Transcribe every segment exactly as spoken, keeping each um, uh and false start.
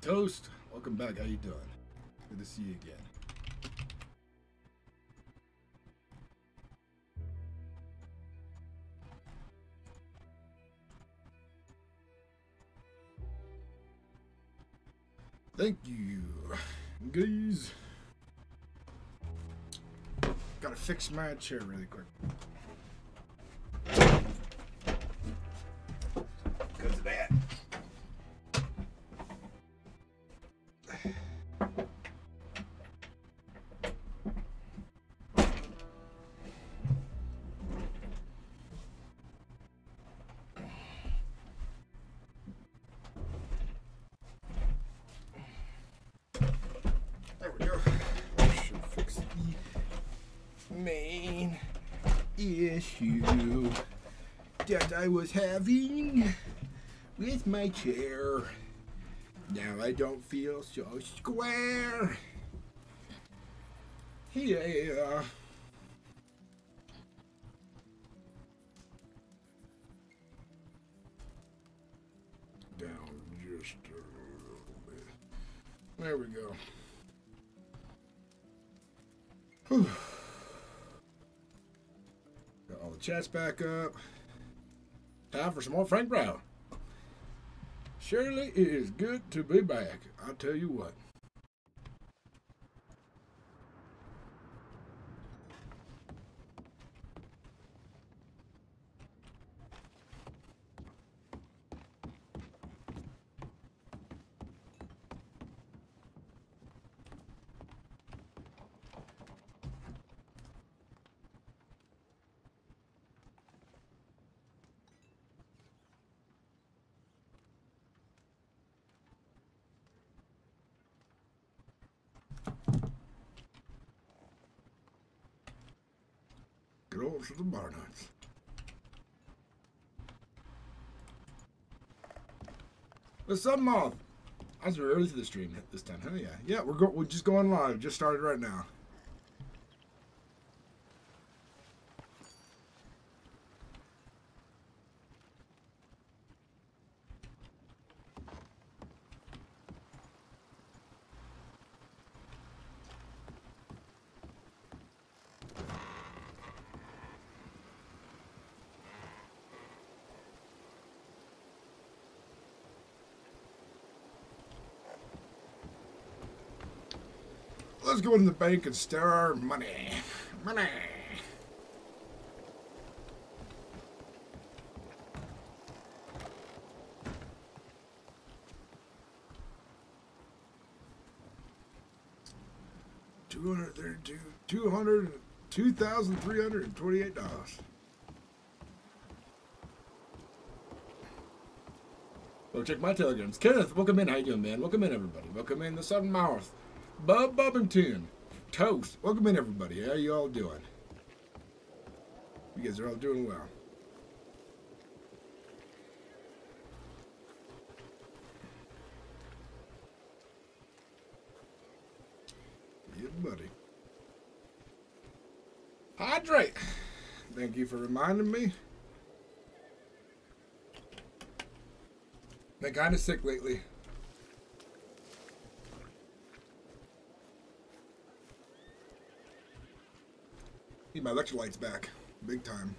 Toast, welcome back. How you doing? Good to see you again. Thank you, guys. Gotta fix my chair really quick. Goes to bed. Issue that I was having with my chair. Now I don't feel so square. Yeah. Down just a little bit. There we go. Whew. Chat's back up. Time for some more Frank Brower. Surely it is good to be back. I'll tell you what. To the bar nuts. What's up, Moth? I was early to the stream this time, huh? Yeah, yeah. We're go we're just going live. Just started right now. Let's go in the bank and steal our money. Money. Two hundred thirty-two, two hundred, two thousand three hundred and twenty-eight dollars. Go check my telegrams. Kenneth, welcome in. How you doing, man? Welcome in, everybody. Welcome in the Southern Mouth. Bub Bubbington, Toast, welcome in everybody. How you all doing? You guys are all doing well. Yeah, buddy. Hydrate. Thank you for reminding me. Been kind of sick lately. Need my electrolytes back, big time.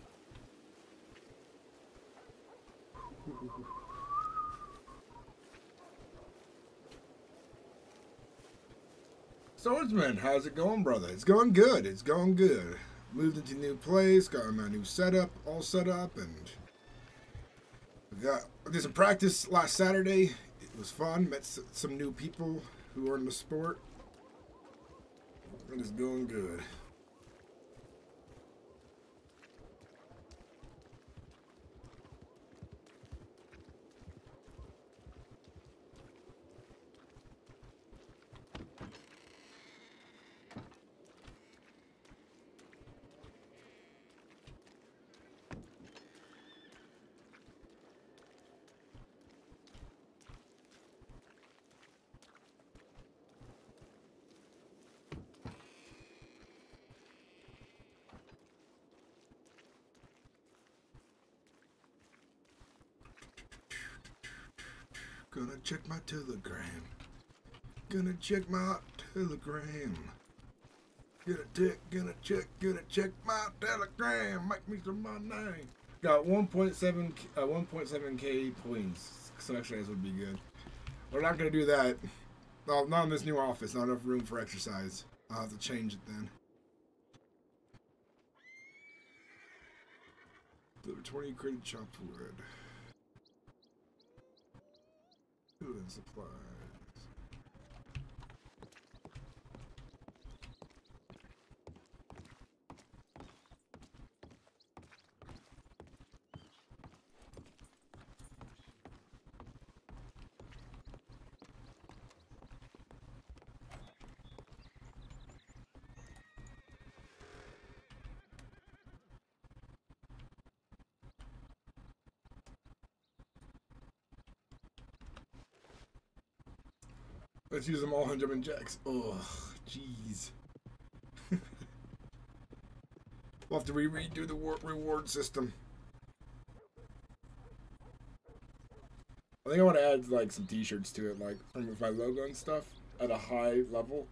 Swordsman, how's it going, brother? It's going good. It's going good. Moved into a new place, got my new setup all set up, and we got I did some practice last Saturday. It was fun. Met some new people who are in the sport, and it's going good. Gonna check my telegram. gonna check my telegram. Gonna check, gonna check, gonna check my telegram. Make me some money. Got one point seven uh, one point seven K points. Some extra days would be good. We're not gonna do that. No, not in this new office. Not enough room for exercise. I'll have to change it then. Deliver twenty crated chopped wood. Food and supplies. Let's use them all on jumping jacks. Oh, jeez. We'll have to re redo the war reward system. I think I want to add like some T-shirts to it, like with my logo and stuff, at a high level.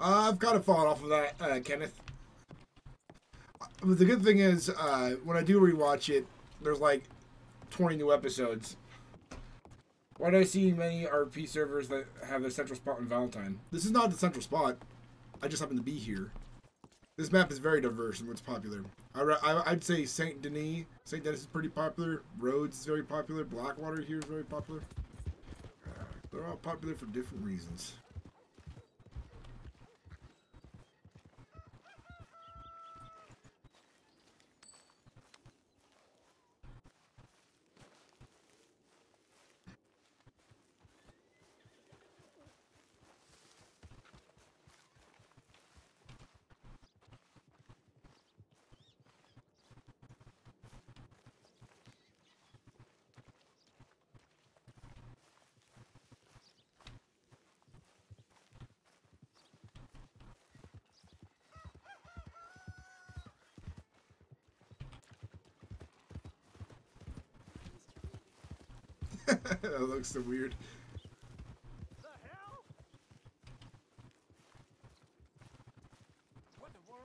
Uh, I've kind of fallen off of that, uh, Kenneth. But the good thing is, uh, when I do rewatch it, there's like twenty new episodes. Why do I see many R P servers that have their central spot in Valentine? This is not the central spot. I just happen to be here. This map is very diverse in what's popular. I, I, I'd say Saint Denis. Saint Denis is pretty popular. Rhodes is very popular. Blackwater here is very popular. They're all popular for different reasons. That looks so weird. The hell? What the world?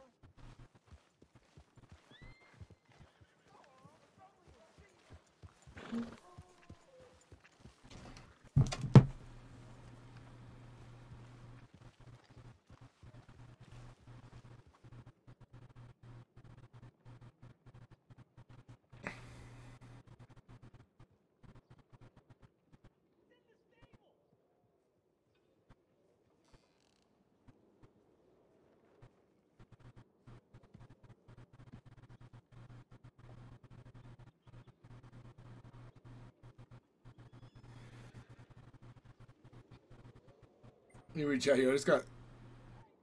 Let me reach out here. I just got.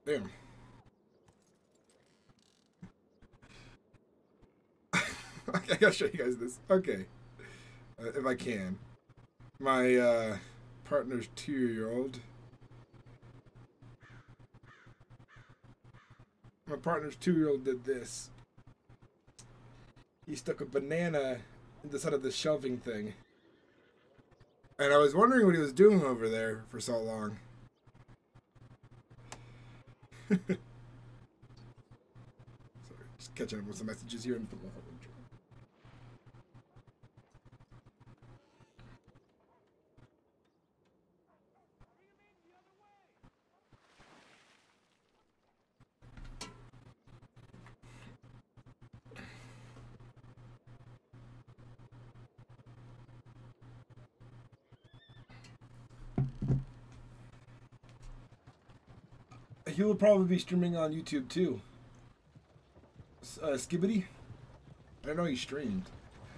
Damn. I gotta show you guys this. Okay. Uh, if I can. My uh, partner's two year old. My partner's two year old did this. He stuck a banana in the side of the shelving thing. And I was wondering what he was doing over there for so long. Sorry, just catching up with some messages here and put my phone in. He will probably be streaming on YouTube too. Uh, Skibbity? I know he streamed.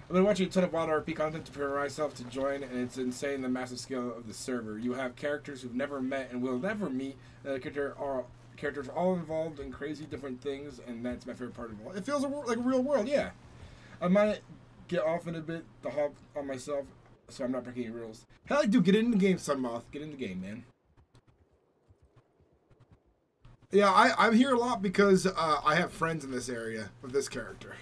I've been watching a ton of wild R P content to prepare myself to join, and it's insane the massive scale of the server. You have characters who've never met and will never meet. The character are characters all involved in crazy different things, and that's my favorite part of it. It feels like a real world, yeah. I might get off in a bit to hop on myself, so I'm not breaking any rules. Hell, I do. Get in the game, Sunmoth. Get in the game, man. Yeah, I, I'm here a lot because uh, I have friends in this area with this character.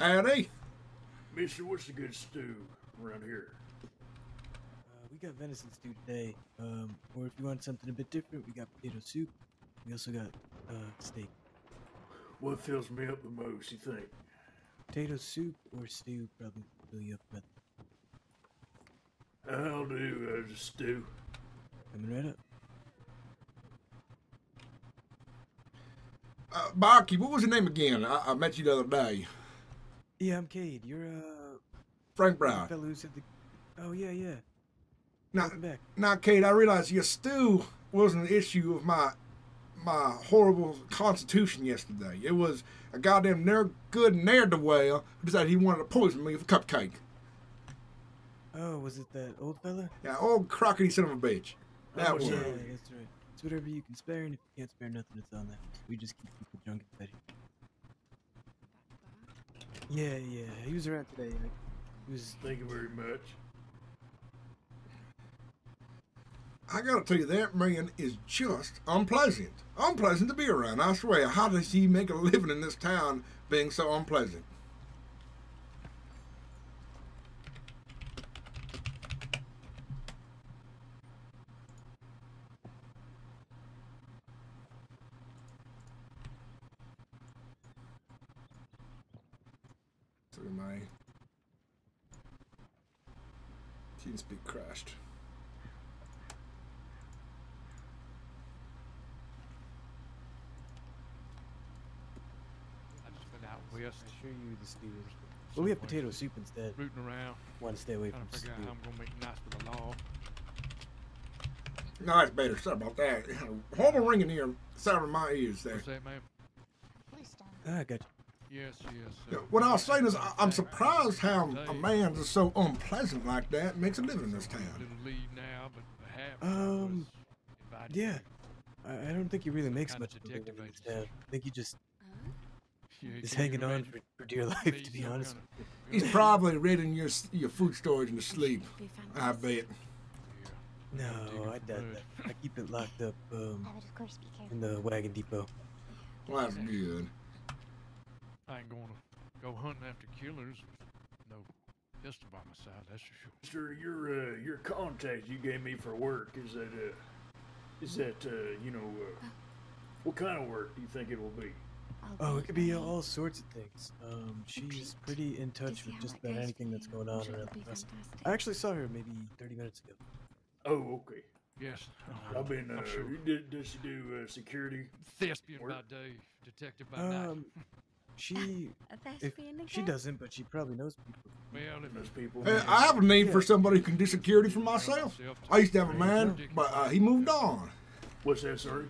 Howdy. Mister, what's the good stew around here? Uh, we got venison stew today. Um, or if you want something a bit different, we got potato soup. We also got uh, steak. What fills me up the most, you think? Potato soup or stew probably fill you up better. I'll do uh, the stew. Coming right up. Uh, Barky, what was your name again? I, I met you the other day. Yeah, I'm Cade. You're uh Frank Brower. Fellow who said the... Oh yeah, yeah. Now, back. now, Cade, I realize your stew wasn't an issue of my my horrible constitution yesterday. It was a goddamn ne'er good ne'er do well who decided he wanted to poison me with a cupcake. Oh, was it that old fella? Yeah, old crockety son of a bitch. That oh, one. Yeah, yeah, that's right. It's whatever you can spare, and if you can't spare nothing, it's on that. We just keep people drunk and petty. Yeah, yeah, he was around today. Like, he was... Thank you very much. I gotta tell you, that man is just unpleasant. Unpleasant to be around, I swear. How does he make a living in this town being so unpleasant? Well, we have potato soup instead. Rooting around. Want to stay away from stew. I'm gonna make nice with the law. No, it's better. Sorry about that. Hold a ring in here, sound of my ears there. That, man? I got you. Yes, yes. Sir. What I was saying is, I I'm surprised how a man that's so unpleasant like that makes a living in this town. Um, yeah. I, I don't think he really makes much of a living in this town. I think he just. He's hanging on for, for dear life, to be honest. He's probably ridding your your food storage in the sleep, I bet. No, I doubt that. I keep it locked up um, in the wagon depot. Well, that's good. I ain't gonna go hunting after killers. No pistol by my side, that's for sure. Sir, your uh, your contact you gave me for work is that uh, is that uh, you know uh, what kind of work do you think it will be? Oh, it could be all sorts of things. Um, she's pretty in touch with just about anything that's going on around the rest. I actually saw her maybe thirty minutes ago. Oh, okay. Yes. I've been, uh, sure. did, does she do uh, security? Thespian by day, detective by um, night. She, if, she doesn't, but she probably knows people. Well, it knows people. Hey, I have a need yeah. for somebody who can do security for myself. I used to have a man, but uh, he moved on. What's that, sir?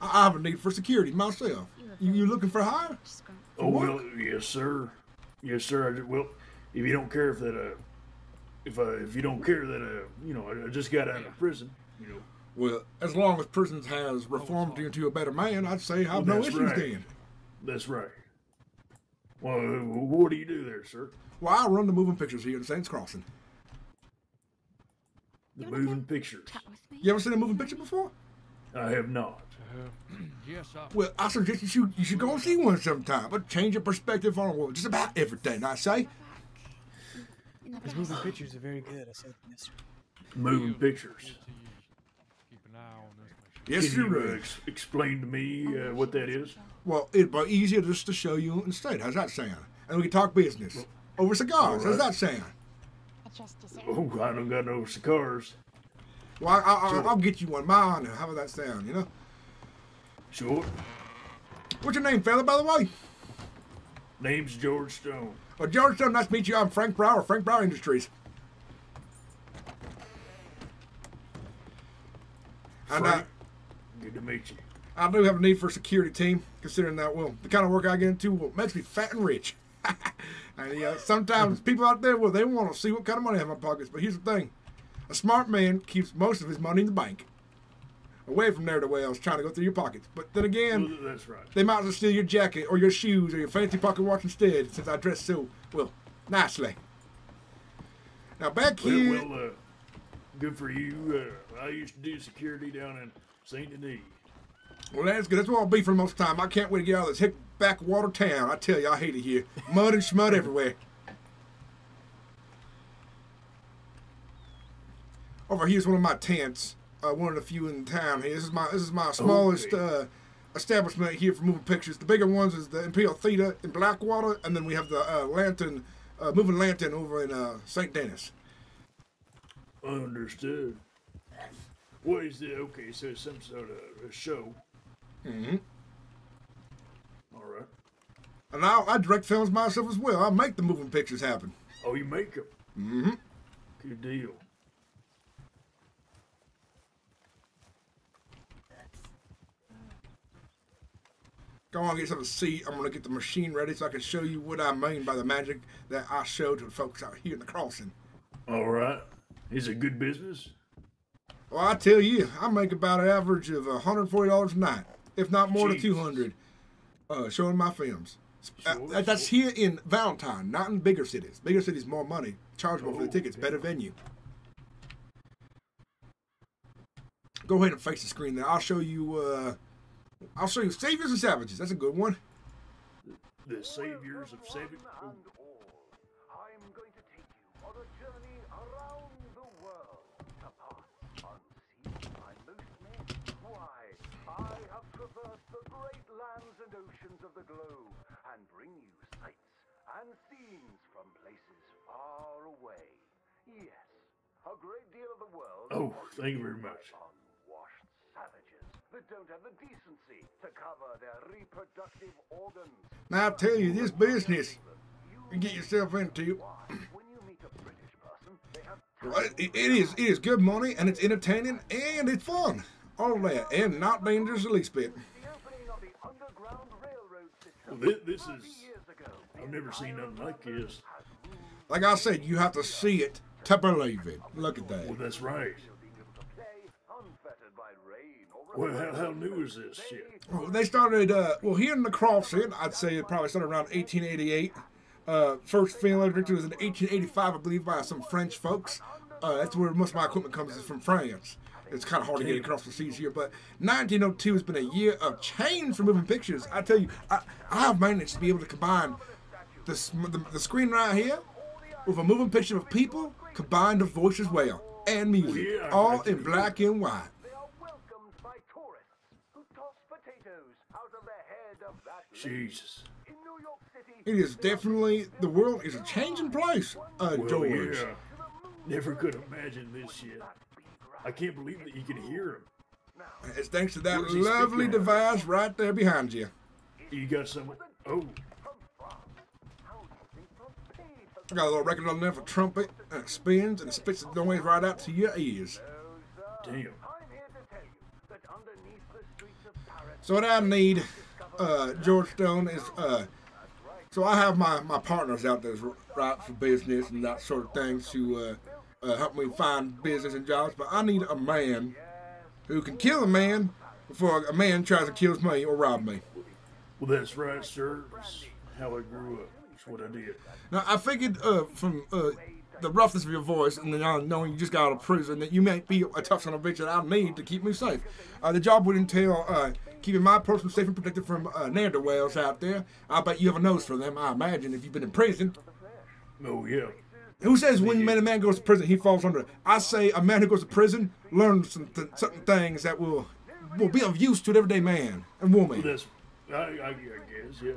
I have a need for security myself. You looking for hire? Oh well, yes, sir. Yes, sir. I just, well, if you don't care if that, uh, if uh, if you don't care that, uh, you know, I, I just got out yeah. of prison. You know. Well, as long as prisons has reformed you into a better man, I'd say I've well, no issues right. then. That's right. Well, what do you do there, sir? Well, I run the moving pictures here in Saints Crossing. The moving pictures. You ever seen a moving picture before? I have not. Uh, yes, I well, I suggest you should, you should go and see one sometime, but change your perspective on well, just about everything, I say. His moving pictures are very good, I said. Yes, sir. Moving pictures. Keep an eye on this. Yes, Can you uh, ex explain to me uh, what that is? Well, it'd be easier just to show you instead. How's that sound? And we can talk business. Well, over cigars. Right. How's that sound? Oh, I don't got no cigars. Well, I, I, sure. I'll get you one. My honor. How about that sound, you know? Sure. What's your name, fella, by the way? Name's George Stone. Oh, George Stone, nice to meet you. I'm Frank Brower, Frank Brower Industries. Frank, I, good to meet you. I do have a need for a security team, considering that, well, the kind of work I get into well, makes me fat and rich. And, yeah, sometimes people out there, well, they want to see what kind of money I have in my pockets. But here's the thing. A smart man keeps most of his money in the bank. Away from there to where I was trying to go through your pockets. But then again, well, that's right. They might as well steal your jacket or your shoes or your fancy pocket watch instead, since I dress so, well, nicely. Now, back here... Well, well uh, good for you. Uh, I used to do security down in Saint Denis. Well, that's good. That's where I'll be for most of the time. I can't wait to get out of this hick backwater town. I tell you, I hate it here. Mud and smut everywhere. Over here's one of my tents. Uh, one of the few in town here. This is my this is my smallest uh, establishment here for moving pictures. The bigger ones is the Imperial Theater in Blackwater, and then we have the uh, Lantern, uh, moving Lantern over in uh, Saint Denis. Understood. What is it? Okay, so it's some sort of a show. Mm-hmm. All right. And I, I direct films myself as well. I make the moving pictures happen. Oh, you make them? Mm-hmm. Good deal. Go on, get something to see. I'm going to get the machine ready so I can show you what I mean by the magic that I showed to the folks out here in the crossing. All right. Is it good business? Well, I tell you, I make about an average of one hundred forty dollars a night, if not more Jesus. than two hundred dollars, uh, showing my films. Sure, uh, that's sure. here in Valentine, not in bigger cities. Bigger cities, more money, charge more oh, for the tickets, yeah. better venue. Go ahead and face the screen there. I'll show you... Uh, I'll show you Saviors and Savages. That's a good one. The, the Saviors of Savages. Oh. I'm going to take you on a journey around the world to pass unseen by most men. Why, I have traversed the great lands and oceans of the globe and bring you sights and scenes from places far away. Yes, a great deal of the world. Oh, thank you very much. That don't have the decency to cover their reproductive organs. Now I tell you, this business you get yourself into. When you meet a British person, they have it, it is it is good money, and it's entertaining, and it's fun. All that, and not dangerous the least bit. Well, this, this is I've never seen nothing like this. Like I said, you have to see it to believe it. Look at that. Well, that's right. Well, how, how new is this shit? Well, they started, uh, well, here in the crossing, I'd say it probably started around eighteen eighty-eight. Uh, first film I went to was in eighteen eighty-five, I believe, by some French folks. Uh, that's where most of my equipment comes is from France. It's kind of hard to get across the seas here, but nineteen oh two has been a year of change for moving pictures. I tell you, I, I've managed to be able to combine this, the, the screen right here with a moving picture of people combined with voice as well, and music, yeah, all in black and white. Jesus. It is definitely, the world is a changing place, uh, well, George. Yeah. Never could imagine this shit. I can't believe that you can hear him. It's thanks to that lovely device right there behind you. You got someone, oh. I got a little record on there for trumpet, and it spins and it spits the noise right out to your ears. Damn. So what I need... Uh, George Stone is, uh, so I have my, my partners out there right for business and that sort of thing to uh, uh, help me find business and jobs, but I need a man who can kill a man before a man tries to kill me or rob me. Well, that's right, sir. That's how I grew up. That's what I did. Now, I figured uh, from uh, the roughness of your voice and then knowing you just got out of prison that you might be a tough son of a bitch that I need to keep me safe. Uh, the job would entail... Uh, keeping my person safe and protected from uh, ne'er-do-wells out there. I bet you have a nose for them, I imagine, if you've been in prison. Oh, yeah. Who says when a man goes to prison, he falls under it? I say a man who goes to prison learns some th certain things that will will be of use to the everyday man and woman. That's, I, I, I guess, yeah.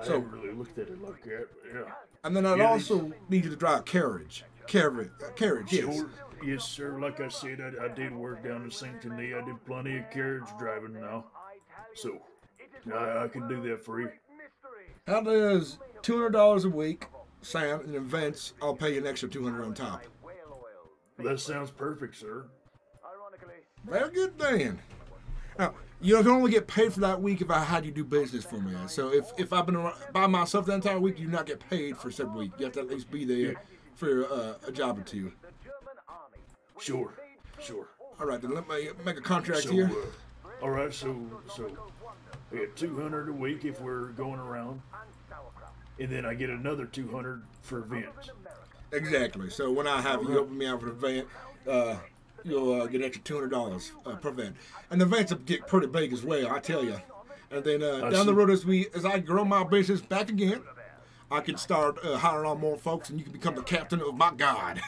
I so, haven't really looked at it like that, but yeah. And then I'd yeah, also need you to drive a carriage. Carriage, uh, carriage, yes. Sure. Yes, sir. Like I said, I, I did work down in Saint Denis. I did plenty of carriage driving now. So, I, I can do that for you. How does two hundred dollars a week sound in events? I'll pay you an extra two hundred dollars on top. That sounds perfect, sir. Very good, then. Now, you can only get paid for that week if I had you do business for me. So if, if I've been by myself the entire week, you do not get paid for said week. You have to at least be there for uh, a job or two. Sure, sure. All right, then let me make a contract so, here. Uh, all right, so so I get two hundred dollars a week if we're going around, and then I get another two hundred dollars for events. Exactly. So when I have all you right. helping me out for an event, uh, you'll uh, get an extra two hundred dollars uh, per event. And the events will get pretty big as well, I tell you. And then uh, down see. the road, as we as I grow my business back again, I can start uh, hiring on more folks, and you can become the captain of my god.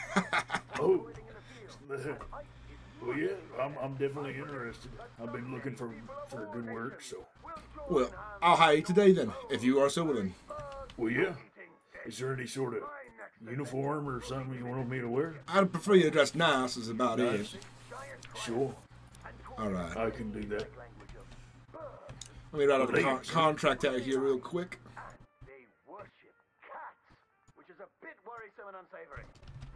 Oh. Well, yeah, I'm, I'm definitely interested. I've been looking for, for good work, so. Well, I'll hire you today, then, if you are so willing. Well, yeah. Is there any sort of uniform or something you want me to wear? I'd prefer you to dress nice is about nice. it. Sure. All right. I can do that. Let me write up a con contract out here real quick. They worship cats, which is a bit worrisome and unsavory.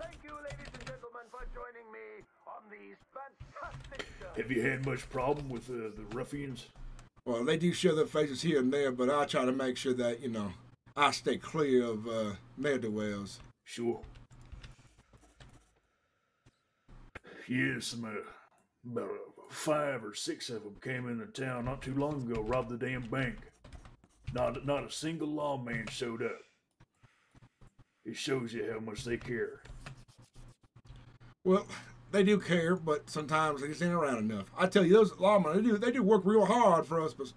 Thank you, ladies and gentlemen, for joining me on these fantastic shows. Have you had much problem with uh, the ruffians? Well, they do show their faces here and there, but I try to make sure that, you know, I stay clear of uh, ne'er-do-wells. Sure. Yes, yeah, uh, about five or six of them came into town not too long ago, robbed the damn bank. Not, not a single lawman showed up. It shows you how much they care. Well, they do care, but sometimes they just ain't around enough. I tell you, those lawmen, they do, they do work real hard for us, but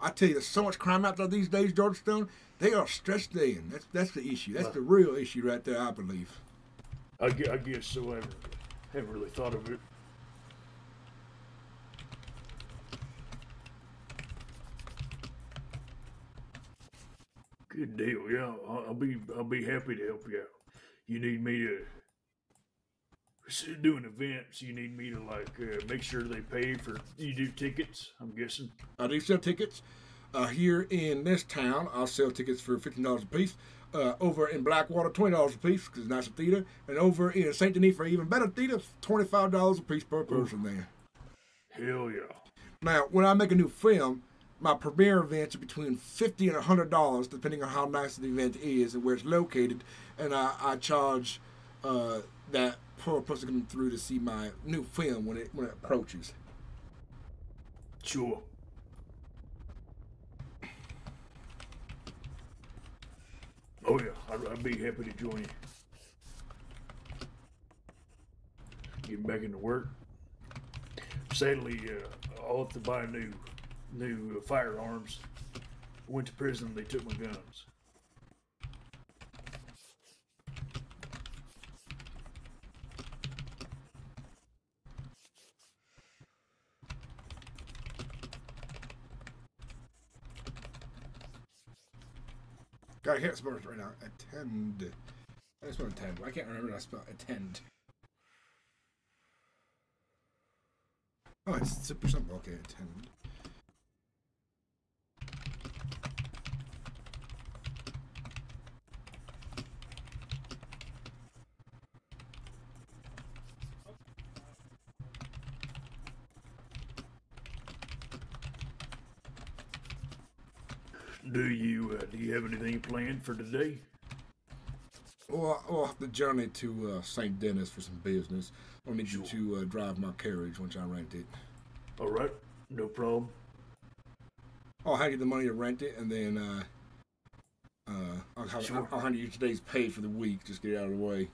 I tell you, there's so much crime out there these days, George Stone, they are stressed thin. That's, that's the issue. That's the real issue right there, I believe. I, I guess so. I haven't really thought of it. Good deal, yeah. I'll be, I'll be happy to help you out. You need me to... Doing events, you need me to like uh, make sure they pay for. You do tickets, I'm guessing. I do sell tickets uh, here in this town. I'll sell tickets for fifteen dollars a piece. Uh, over in Blackwater, twenty dollars a piece because it's nice a theater, and over in Saint Denis for even better theater, twenty-five dollars a piece per person. There. Hell yeah! Now, when I make a new film, my premiere events are between fifty and a hundred dollars, depending on how nice the event is and where it's located, and I, I charge uh, that. Poor person coming through to see my new film when it when it approaches. Sure. Oh yeah, I'd, I'd be happy to join you. Getting back into work. Sadly, uh, I'll have to buy new new uh, firearms. I went to prison. They took my guns. I can't spell it right now. Attend. I just want to attend. I can't remember how to spell attend. Oh, it's super simple. Okay, attend. Do you uh, do you have anything planned for today? Well, I'll have to journey to uh, Saint Denis for some business. I'll need sure. you to uh, drive my carriage once I rent it. All right, no problem. I'll hand you the money to rent it, and then uh, uh, I'll, have, sure. I'll hand you today's pay for the week. Just get it out of the way.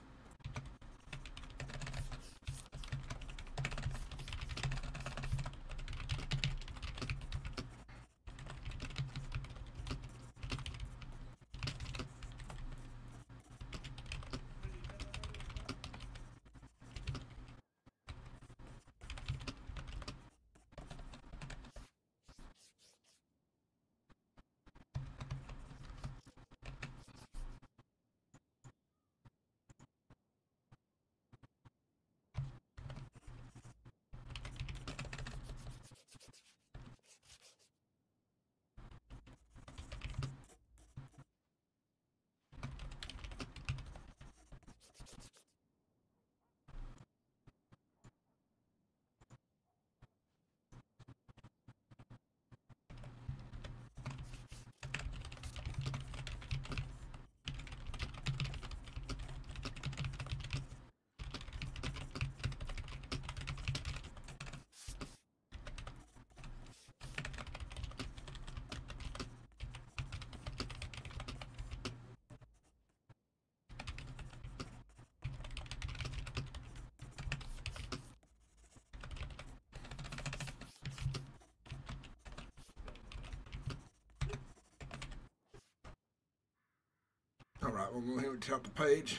All right, we'll go ahead and tap the page.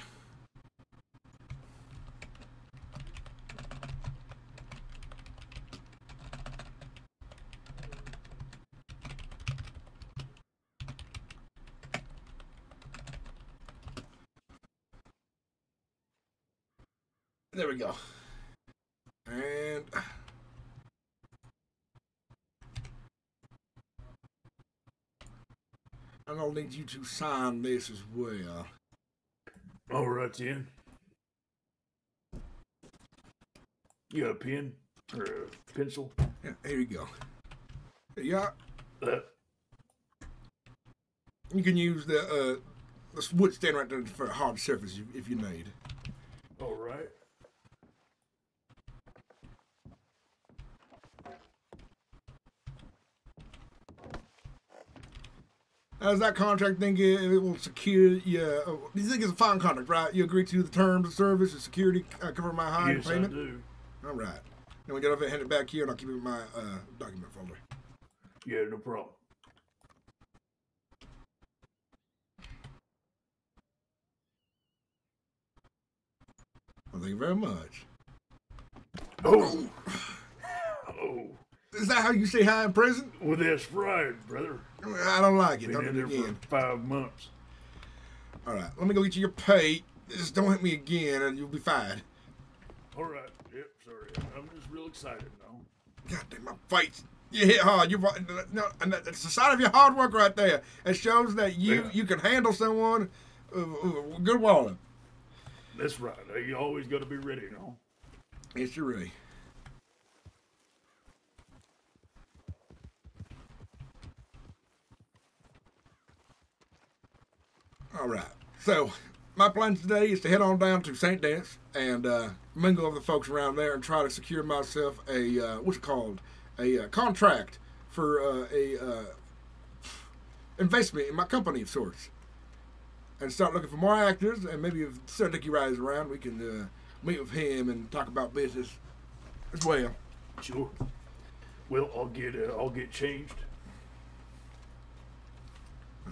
There we go. And I'm gonna need you to sign this as well. All right, then. You got a pen or a pencil? Yeah, here you go. Yeah. Uh, you can use the uh, the wood stand right there for a hard surface if you need. All right. How's that contract thing? It will secure your. Yeah. You think it's a fine contract, right? You agree to the terms of service and security uh, cover my high yes, payment? Yes, I do. All right. Then we get off and hand it back here, and I'll keep it in my uh, document folder. Yeah, no problem. Well, thank you very much. Oh. Oh. Is that how you say hi in prison? Well, that's right, brother. I don't like it. Been don't do it again. For five months. All right, let me go get you your pay. Just don't hit me again, and you'll be fired. All right. Yep. Sorry. I'm just real excited now. God damn my face! You hit hard. You no, and that's the sign of your hard work right there. It shows that you yeah. you can handle someone. Uh, uh, good wallet. That's right. You always got to be ready, you know. Yes, you're ready. All right, so my plan today is to head on down to Saint Denis and uh, mingle with the folks around there and try to secure myself a, uh, what's it called, a uh, contract for uh, a uh, investment in my company of sorts. And start looking for more actors, and maybe if Sir Dickie White is around, we can uh, meet with him and talk about business as well. Sure. Well, I'll get, uh, I'll get changed.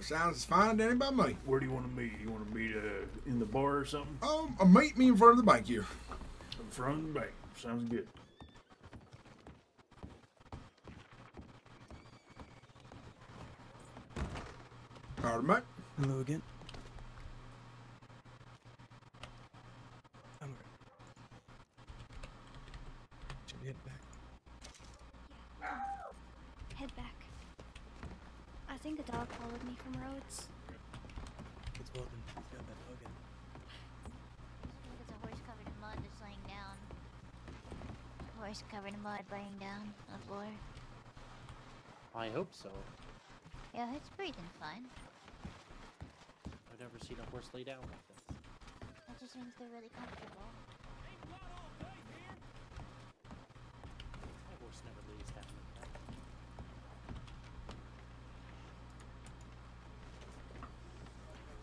Sounds fine to anybody, mate. Where do you want to meet? You want to meet uh, in the bar or something? Um, I'll meet me in front of the bank here. In front of the bank. Sounds good. All right, mate. Hello again. I'm right. Should we head back? Head back. I think a dog followed me from Rhodes. It's Bolton. He's got that dog in. It's a horse covered in mud that's laying down. A horse covered in mud laying down on the floor. I hope so. Yeah, it's breathing fine. I've never seen a horse lay down like this. That just means they're really comfortable. My horse never lays down like that.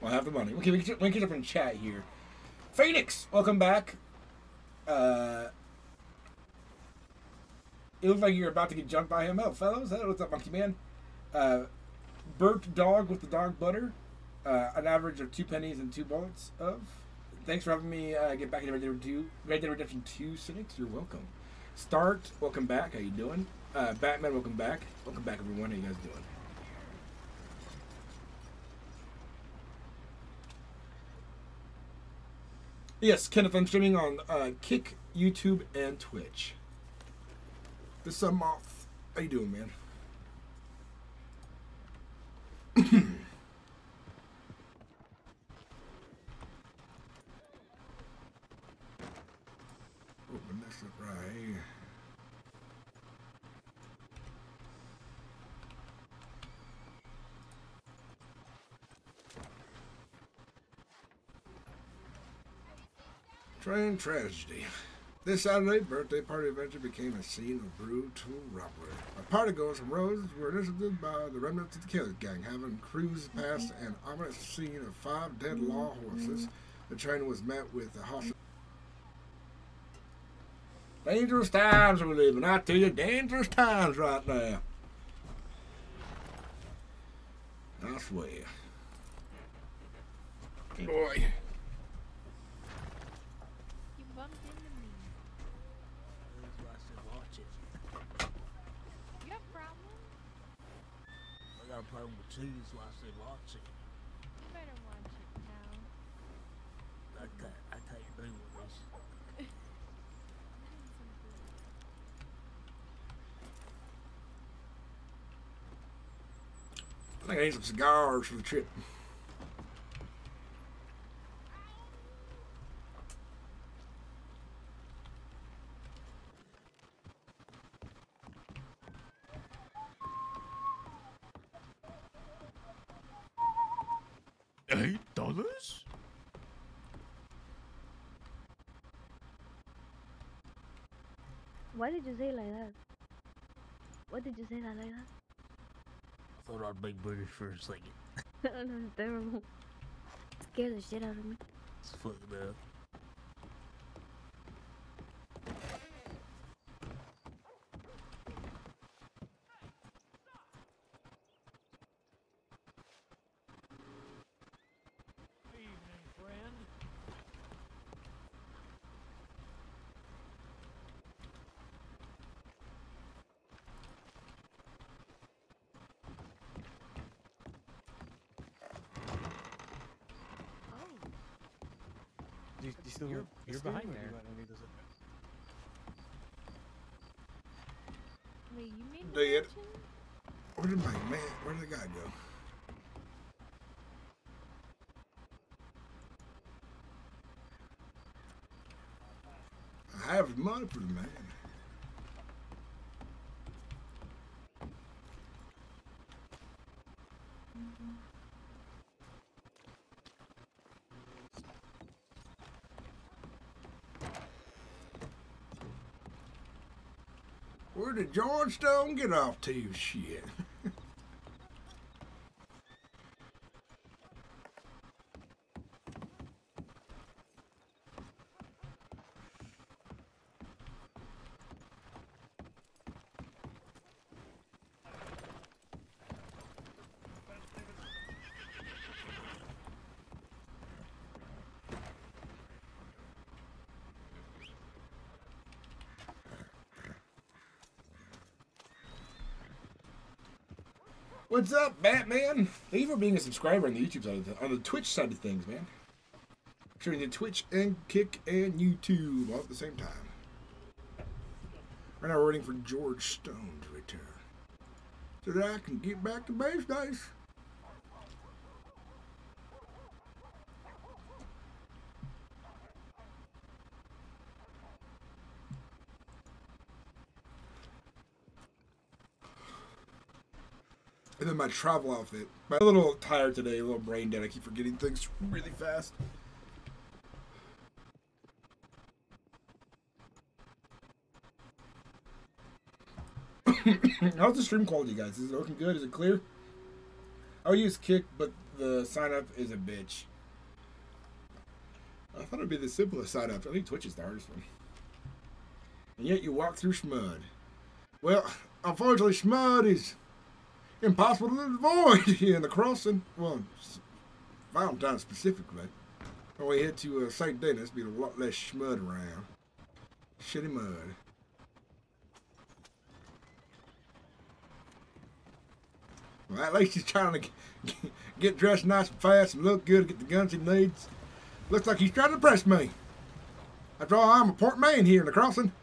We'll have the money. Okay, we can link it up in chat here. Phoenix, welcome back. Uh, it looks like you're about to get jumped by him. Oh, fellas, hey, what's up, monkey man? Uh, burped dog with the dog butter. Uh, an average of two pennies and two bullets of. Thanks for helping me uh, get back into Red Dead Redemption two, Sinnix. You're welcome. Start, welcome back. How you doing? Uh, Batman, welcome back. Welcome back, everyone. How you guys doing? Yes, Kenneth, I'm streaming on uh, Kick, YouTube, and Twitch. This is uh, Moth. How you doing, man? Open this up right here. Train tragedy. This Saturday, birthday party adventure became a scene of brutal robbery. A party goers from Rhodes were intercepted by the remnants of the Killer Gang, having cruised past an ominous scene of five dead law horses. The train was met with a hostile. Dangerous times we're living. I tell you, dangerous times right now. I swear. Boy. You bumped into me. I said watch it. You have a problem? I got a problem with cheese, so I said watch it. You better watch it now. I can't, I can't do with this. I think I need some cigars for the trip. eight dollars? Why did you say it like that? What did you say that like that? I thought I'd make burgers for a second. That was terrible. Scared the shit out of me. It's fucked up. You, you still, you're, you're behind there. Wait, you made Dead. Where did my man? Where did the guy go? I have money for the man. Where did George Stone get off to you, shit? What's up, Batman? Thank you for being a subscriber on the YouTube side of the, on the Twitch side of things, man. Turning to Twitch and Kick and YouTube all at the same time. Right now we're waiting for George Stone to return, so that I can get back to base, guys. And then my travel outfit. I'm a little tired today, a little brain dead. I keep forgetting things really fast. How's the stream quality, guys? Is it looking good? Is it clear? I'll use Kick, but the sign up is a bitch. I thought it'd be the simplest sign up. I think Twitch is the hardest one. And yet you walk through Schmud. Well, unfortunately, Schmud is impossible to avoid here in the crossing. Well, Valentine specifically. When we head to uh, Saint Denis, be a lot less schmud around. Shitty mud. Well, at least he's trying to get dressed nice and fast and look good, get the guns he needs. Looks like he's trying to impress me. After all, I'm a port man here in the crossing.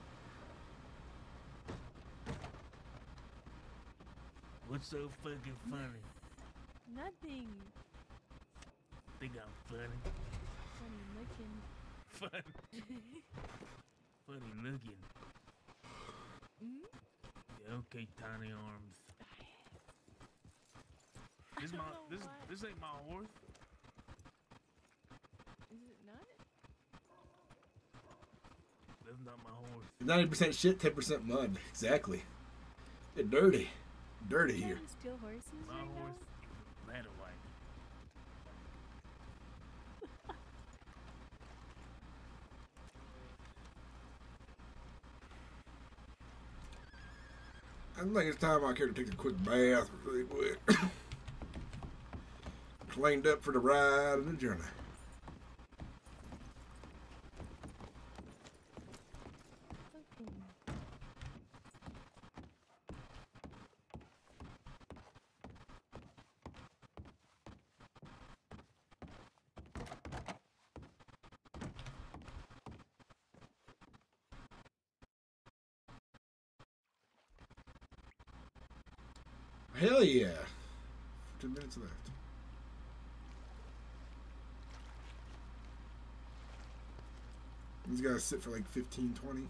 What's so fucking funny? Nothing. Think I'm funny. Funny looking. Funny. Funny looking. Mm? Yeah, okay, tiny arms. This my this what? This ain't my horse. Is it not? That's not my horse. Ninety percent shit, ten percent mud. Exactly. They're dirty. Dirty here. Still horses my right horse now? Ladder white. I think it's time I care to take a quick bath really quick. Cleaned up for the ride and the journey. Hell yeah. Ten minutes left. He's got to sit for like fifteen, twenty.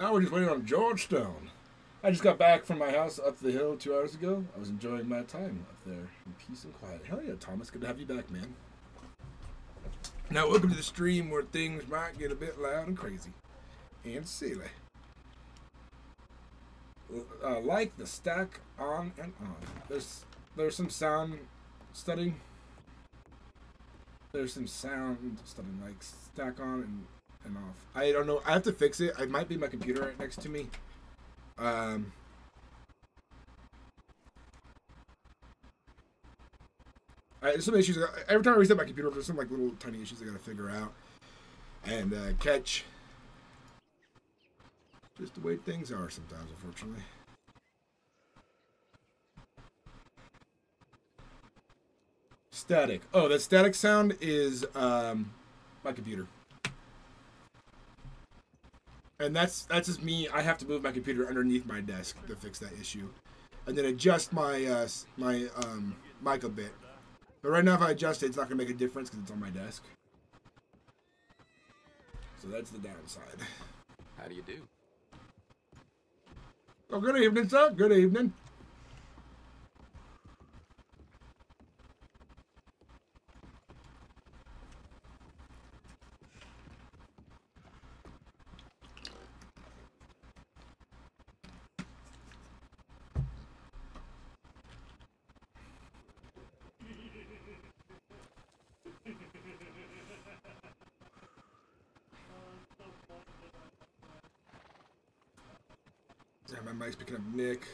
Now we're just waiting on George Stone. I just got back from my house up the hill two hours ago. I was enjoying my time up there in peace and quiet. Hell yeah, Thomas. Good to have you back, man. Now welcome to the stream where things might get a bit loud and crazy. And silly. Uh, like the stack on and on. There's, there's some sound studying. There's some sound studying, like stack on and... I'm off. I don't know. I have to fix it. It might be my computer right next to me. Um, I, there's some issues. Every time I reset my computer, there's some like little tiny issues I gotta figure out and uh, catch. Just the way things are sometimes, unfortunately. Static. Oh, that static sound is um, my computer. And that's that's just me. I have to move my computer underneath my desk to fix that issue, and then adjust my uh, my um, mic a bit. But right now, if I adjust it, it's not gonna make a difference because it's on my desk. So that's the downside. How do you do? Oh, good evening, sir. Good evening. Picking up Nick.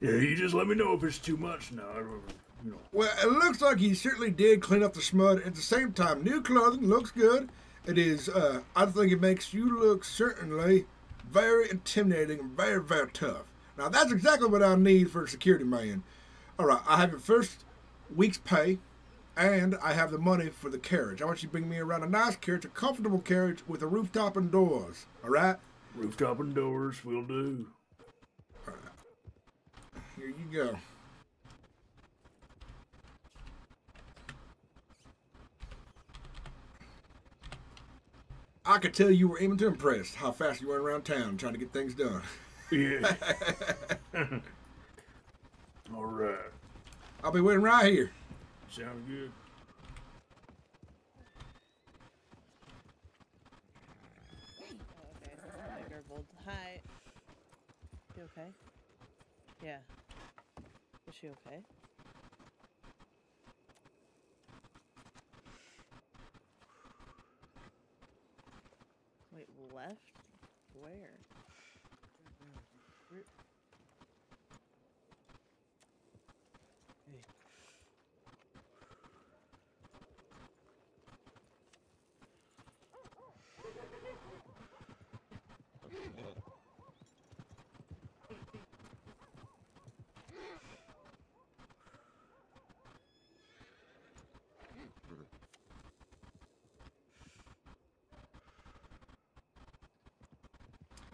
Yeah, you just let me know if it's too much now. You know. Well, it looks like he certainly did clean up the smud. At the same time, new clothing looks good. It is, uh, I think it makes you look certainly very intimidating and very, very tough. Now, that's exactly what I need for a security man. All right, I have your first week's pay, and I have the money for the carriage. I want you to bring me around a nice carriage, a comfortable carriage with a rooftop and doors, all right? Rooftop and doors will do. All right. Here you go. I could tell you were even too impressed how fast you went around town trying to get things done. Yeah. All right. I'll be waiting right here. Sounds good. Okay. I gurgled. Hi. You okay? Yeah. Is she okay? Wait, left? Where?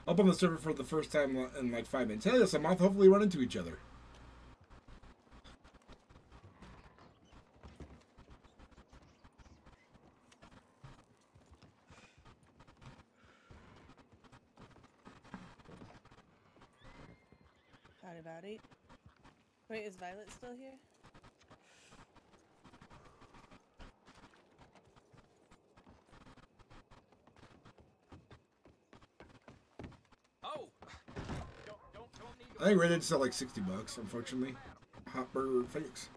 Up on the server for the first time in like five minutes. Hey, this a month. Hopefully, run into each other. Howdy, howdy. Wait, is Violet still here? I think Red Dead's at like sixty bucks, unfortunately. Hot Burger Phoenix.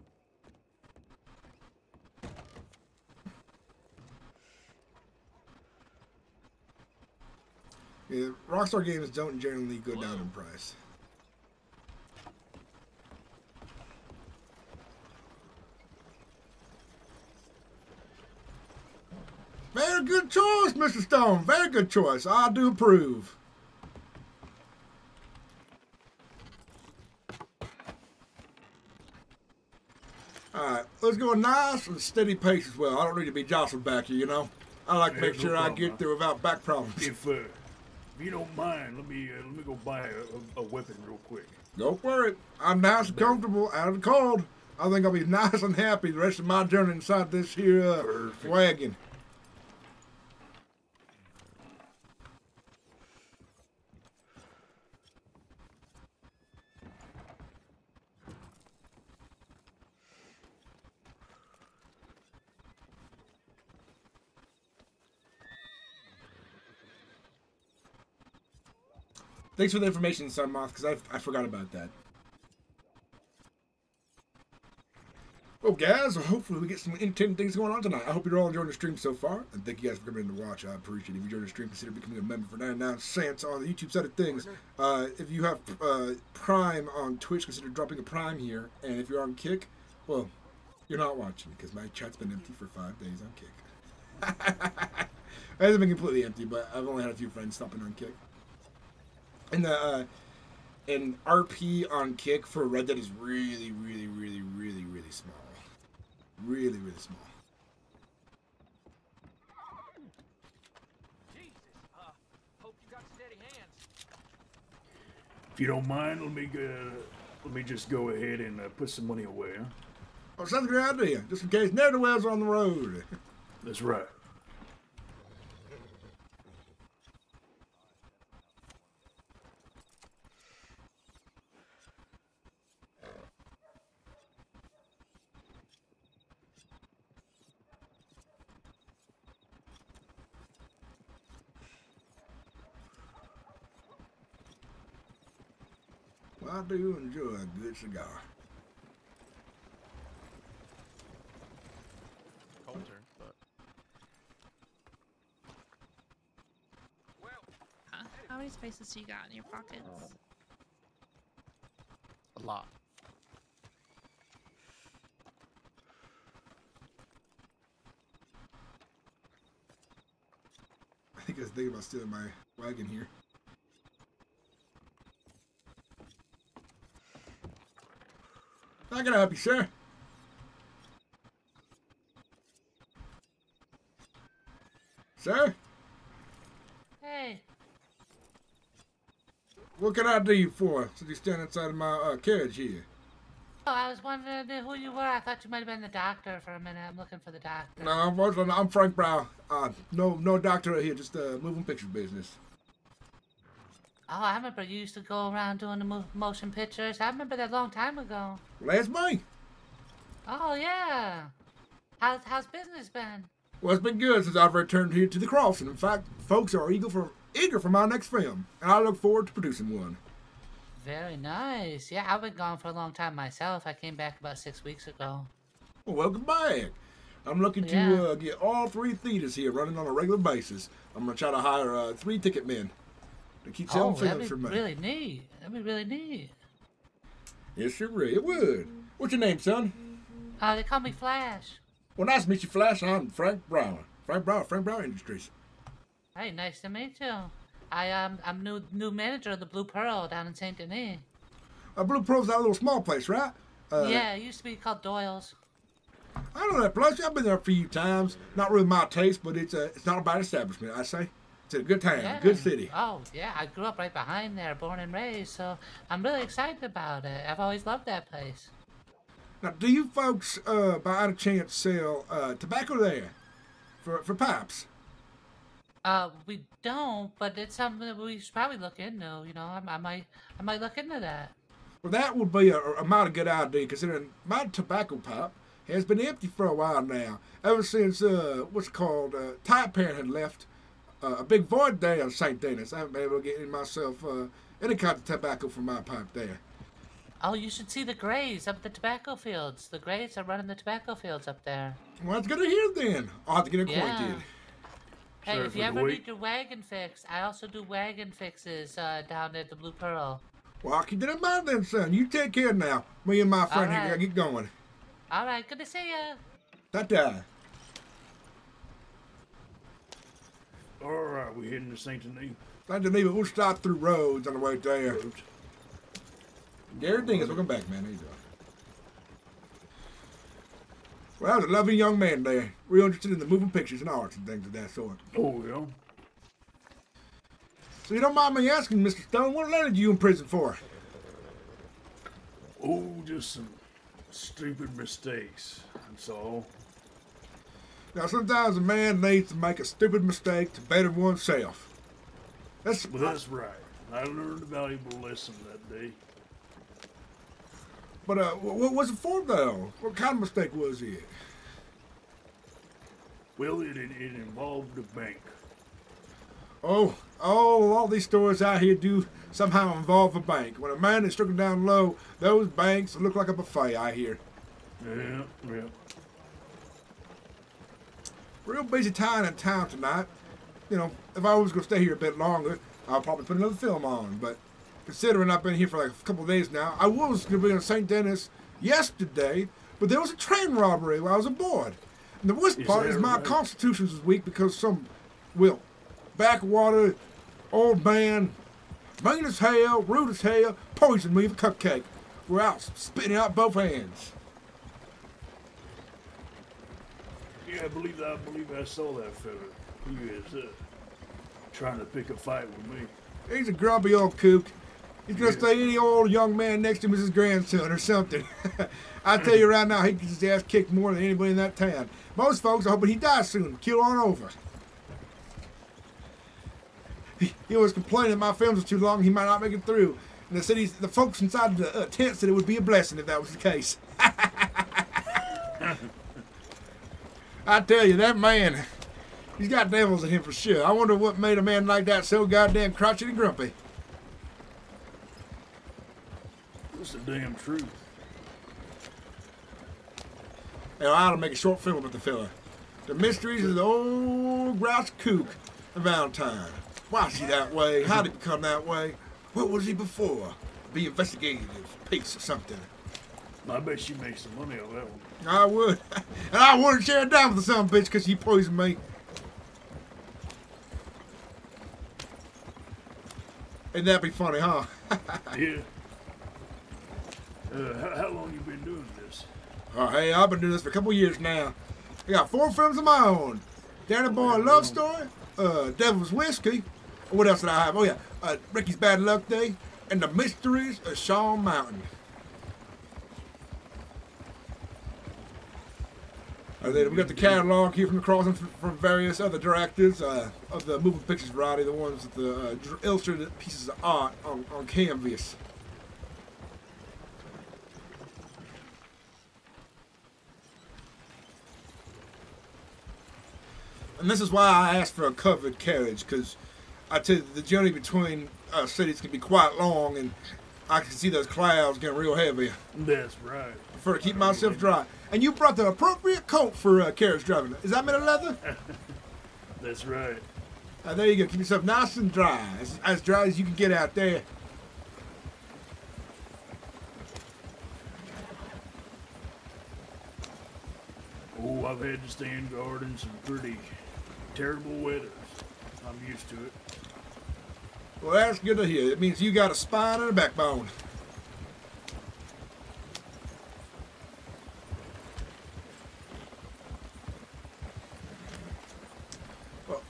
Yeah, Rockstar games don't generally go Whoa. down in price. Very good choice, Mister Stone. Very good choice. I do approve. Alright, let's go a nice and steady pace as well. I don't need to be jostled back here, you know? I like to make sure I get there without back problems. If, uh, if you don't mind, let me uh, let me go buy a, a weapon real quick. Don't worry. I'm nice and comfortable out of the cold. I think I'll be nice and happy the rest of my journey inside this here uh, wagon. Thanks for the information, Sunmoth, because I, I forgot about that. Well, guys, hopefully we get some entertaining things going on tonight. I hope you're all enjoying the stream so far, and thank you guys for coming in to watch. I appreciate it. If you enjoyed the stream, consider becoming a member for ninety-nine cents on the YouTube side of things. Uh, if you have uh, Prime on Twitch, consider dropping a Prime here. And if you're on Kick, well, you're not watching because my chat's been empty for five days on Kick. It hasn't been completely empty, but I've only had a few friends stopping on Kick. And the uh, an R P on Kick for Red Dead is really, really, really, really, really small. Really, really small. Jesus, uh, hope you got steady hands. If you don't mind, let me uh, let me just go ahead and uh, put some money away. Huh? Oh, sounds a good idea. Just in case ne'er-do-wells on the road. That's right. I do enjoy a good cigar. Cold turn, but... Huh? How many spaces do you got in your pockets? A lot. I think I was thinking about stealing my wagon here. Not gonna help you, sir. Sir? Hey. What can I do you for? So you stand inside of my uh, carriage here. Oh, I was wondering who you were. I thought you might have been the doctor for a minute. I'm looking for the doctor. No, unfortunately, I'm Frank Brower. Uh, no, no doctor right here. Just uh, moving picture business. Oh, I remember you used to go around doing the motion pictures. I remember that a long time ago. Last month. Oh, yeah. How's, how's business been? Well, it's been good since I've returned here to the cross. And in fact, folks are eager for, eager for my next film. And I look forward to producing one. Very nice. Yeah, I've been gone for a long time myself. I came back about six weeks ago. Well, welcome back. I'm looking yeah. to uh, get all three theaters here running on a regular basis. I'm going to try to hire uh, three ticket men. To keep selling oh, that'd be for money. Really neat. That'd be really neat. Yes, sure, it would. What's your name, son? Uh, they call me Flash. Well, nice to meet you, Flash. I'm Frank Brower. Frank Brower, Frank Brower Industries. Hey, nice to meet you. I um, I'm new new manager of the Blue Pearl down in Saint Denis. Uh, Blue Pearl's that little small place, right? Uh, yeah, it used to be called Doyle's. I know that place. I've been there a few times. Not really my taste, but it's a it's not a bad establishment, I say. It's a good time, yeah. Good city. Oh, yeah, I grew up right behind there, born and raised, so I'm really excited about it. I've always loved that place. Now, do you folks, uh, by any chance, sell uh, tobacco there for, for pipes? Uh, we don't, but it's something that we should probably look into, you know. I, I might I might look into that. Well, that would be a, a mighty good idea, considering my tobacco pipe has been empty for a while now, ever since uh, what's called uh, Tide Parent had left. Uh, a big void day on Saint Denis. I haven't been able to get in myself uh, Any kind of tobacco from my pipe there. Oh, you should see the Greys up at the tobacco fields. The Greys are running the tobacco fields up there. Well, that's good to hear then. I'll have to get acquainted. Yeah. Hey, Sorry if you ever wait. need your wagon fixed, I also do wagon fixes uh, down at the Blue Pearl. Well, I'll keep that in mind then, son. You take care now. Me and my friend right. here, I get going. All right, good to see you. Ta-ta. All right, we're heading to Saint Denis. Saint Denis, but we'll stop through Rhodes on the way there. Rhodes. Everything is welcome back, man. How you doing? Well, I was a lovely young man there. Real interested in the moving pictures and arts and things of that sort. Oh, yeah. So you don't mind me asking, Mister Stone, what landed you in prison for? Oh, just some stupid mistakes, that's all. Now, sometimes a man needs to make a stupid mistake to better oneself. That's, well, that's right. I learned a valuable lesson that day. But uh, what was it for, though? What kind of mistake was it? Well, it, it, it involved a bank. Oh, oh, all these stories out here do somehow involve a bank. When a man is stricken down low, those banks look like a buffet, I hear. Yeah, yeah. Real busy time in town tonight. You know, if I was going to stay here a bit longer, I'll probably put another film on, but... Considering I've been here for like a couple of days now, I was going to be in Saint Denis yesterday, but there was a train robbery while I was aboard. And the worst part is my constitution was weak because some, well, backwater, old man, mean as hell, rude as hell, poisoned me with a cupcake. We're out spitting out both hands. Yeah, I believe that. I believe I saw that fella. He is uh, trying to pick a fight with me. He's a grumpy old kook. He's going to stay any old young man next to him as his grandson or something. I tell you right now, he gets his ass kicked more than anybody in that town. Most folks are hoping he dies soon. Kill on over. He, he was complaining that my films were too long. He might not make it through. And they said he's, the folks inside the uh, tent said it would be a blessing if that was the case. I tell you, that man, he's got devils in him for sure. I wonder what made a man like that so goddamn crotchety and grumpy. That's the damn truth. Now, I ought to make a short film about the fella. The mysteries of the old grouse kook and Valentine. Why is he that way? How did he become that way? What was he before? Be investigative piece or something. I bet you make some money on that one. I would. And I wouldn't share it down with the son of a bitch because he poisoned me. Ain't that be funny, huh? Yeah. Uh, how, how long you been doing this? Oh, hey, I've been doing this for a couple years now. I got four films of my own. Danny Boy Love Story, uh, Devil's Whiskey. What else did I have? Oh, yeah, uh, Ricky's Bad Luck Day, and The Mysteries of Shaw Mountain. Uh, then we got the catalog here from the crossing from, from various other directors uh, of the moving pictures variety, the ones with the uh, illustrated pieces of art on, on canvas. And this is why I asked for a covered carriage, because I tell you, the journey between uh, cities can be quite long, and I can see those clouds getting real heavy. That's right. I prefer to keep myself dry. And you brought the appropriate coat for uh, carriage driving. Is that made of leather? That's right. Uh, there you go. Keep yourself nice and dry, as, as dry as you can get out there. Oh, I've had to stand guard in some pretty terrible weathers. I'm used to it. Well, that's good to hear. It means you got a spine and a backbone. Well,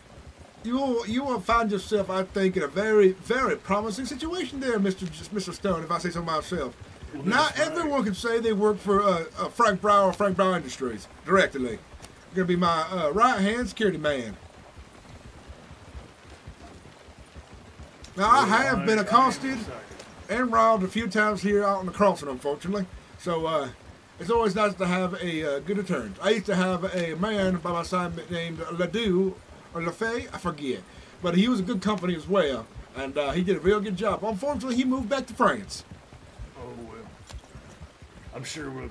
you will, you will find yourself, I think, in a very, very promising situation there, Mister Mister Stone, if I say so myself. Well, not everyone can say they work for uh, uh, Frank Brower or Frank Brower Industries directly. You're going to be my uh, right-hand security man. Now, I have been accosted and robbed a few times here out on the crossing, unfortunately. So, uh, it's always nice to have a uh, good attorney. I used to have a man by my side named Ledoux, or Lefay, I forget. But he was a good company as well. and uh, he did a real good job. Unfortunately, he moved back to France. Oh, well, I'm sure we'll, uh,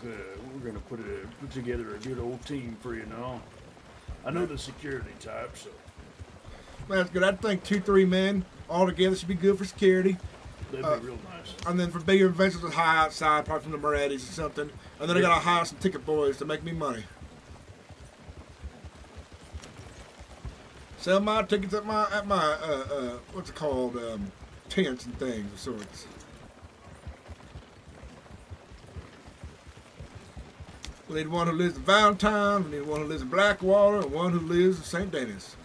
we're going to put, put together a good old team for you now. I know the security type, so. Well, that's good. I think two, three men all together should be good for security. That'd uh, be real nice. And then for bigger vessels to hire outside, probably from the Morettis or something. And then yeah. I got to hire some ticket boys to make me money. Sell my tickets at my, at my uh, uh, what's it called, um, tents and things of sorts. We need one who lives in Valentine, we need one who lives in Blackwater, and one who lives in Saint Denis.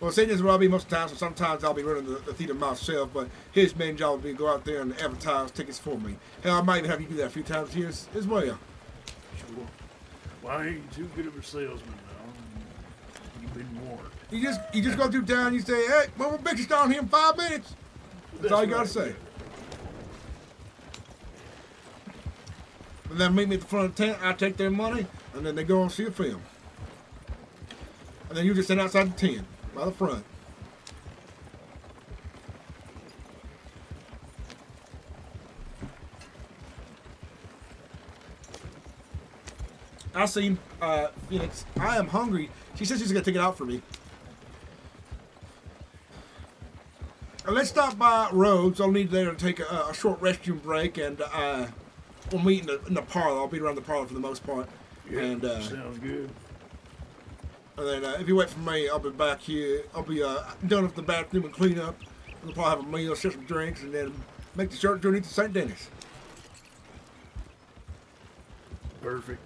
Well, Saint Denis is where I'll be most of the time, so sometimes I'll be running the, the theater myself, but his main job will be to go out there and advertise tickets for me. Hell, I might even have you do that a few times here as, as well. Sure. Well, I ain't too good of a salesman now. You've been warned. You just, you just go through town and you say, hey, well, we'll bitch down here in five minutes. That's, That's all you got to say. And then meet me at the front of the tent, I take their money, and then they go and see a film. And then you just stand outside the tent, by the front. I seen uh, Phoenix. I am hungry. She says she's going to take it out for me. Let's stop by Rhodes. I'll need there to take a, a short restroom break, and uh, we'll meet in the, in the parlor. I'll be around the parlor for the most part. Yeah, and, uh, sounds good. And then uh, if you wait for me, I'll be back here. I'll be uh, done with the bathroom and clean up. We'll probably have a meal, share some drinks, and then make the short journey to Saint Denis. Perfect.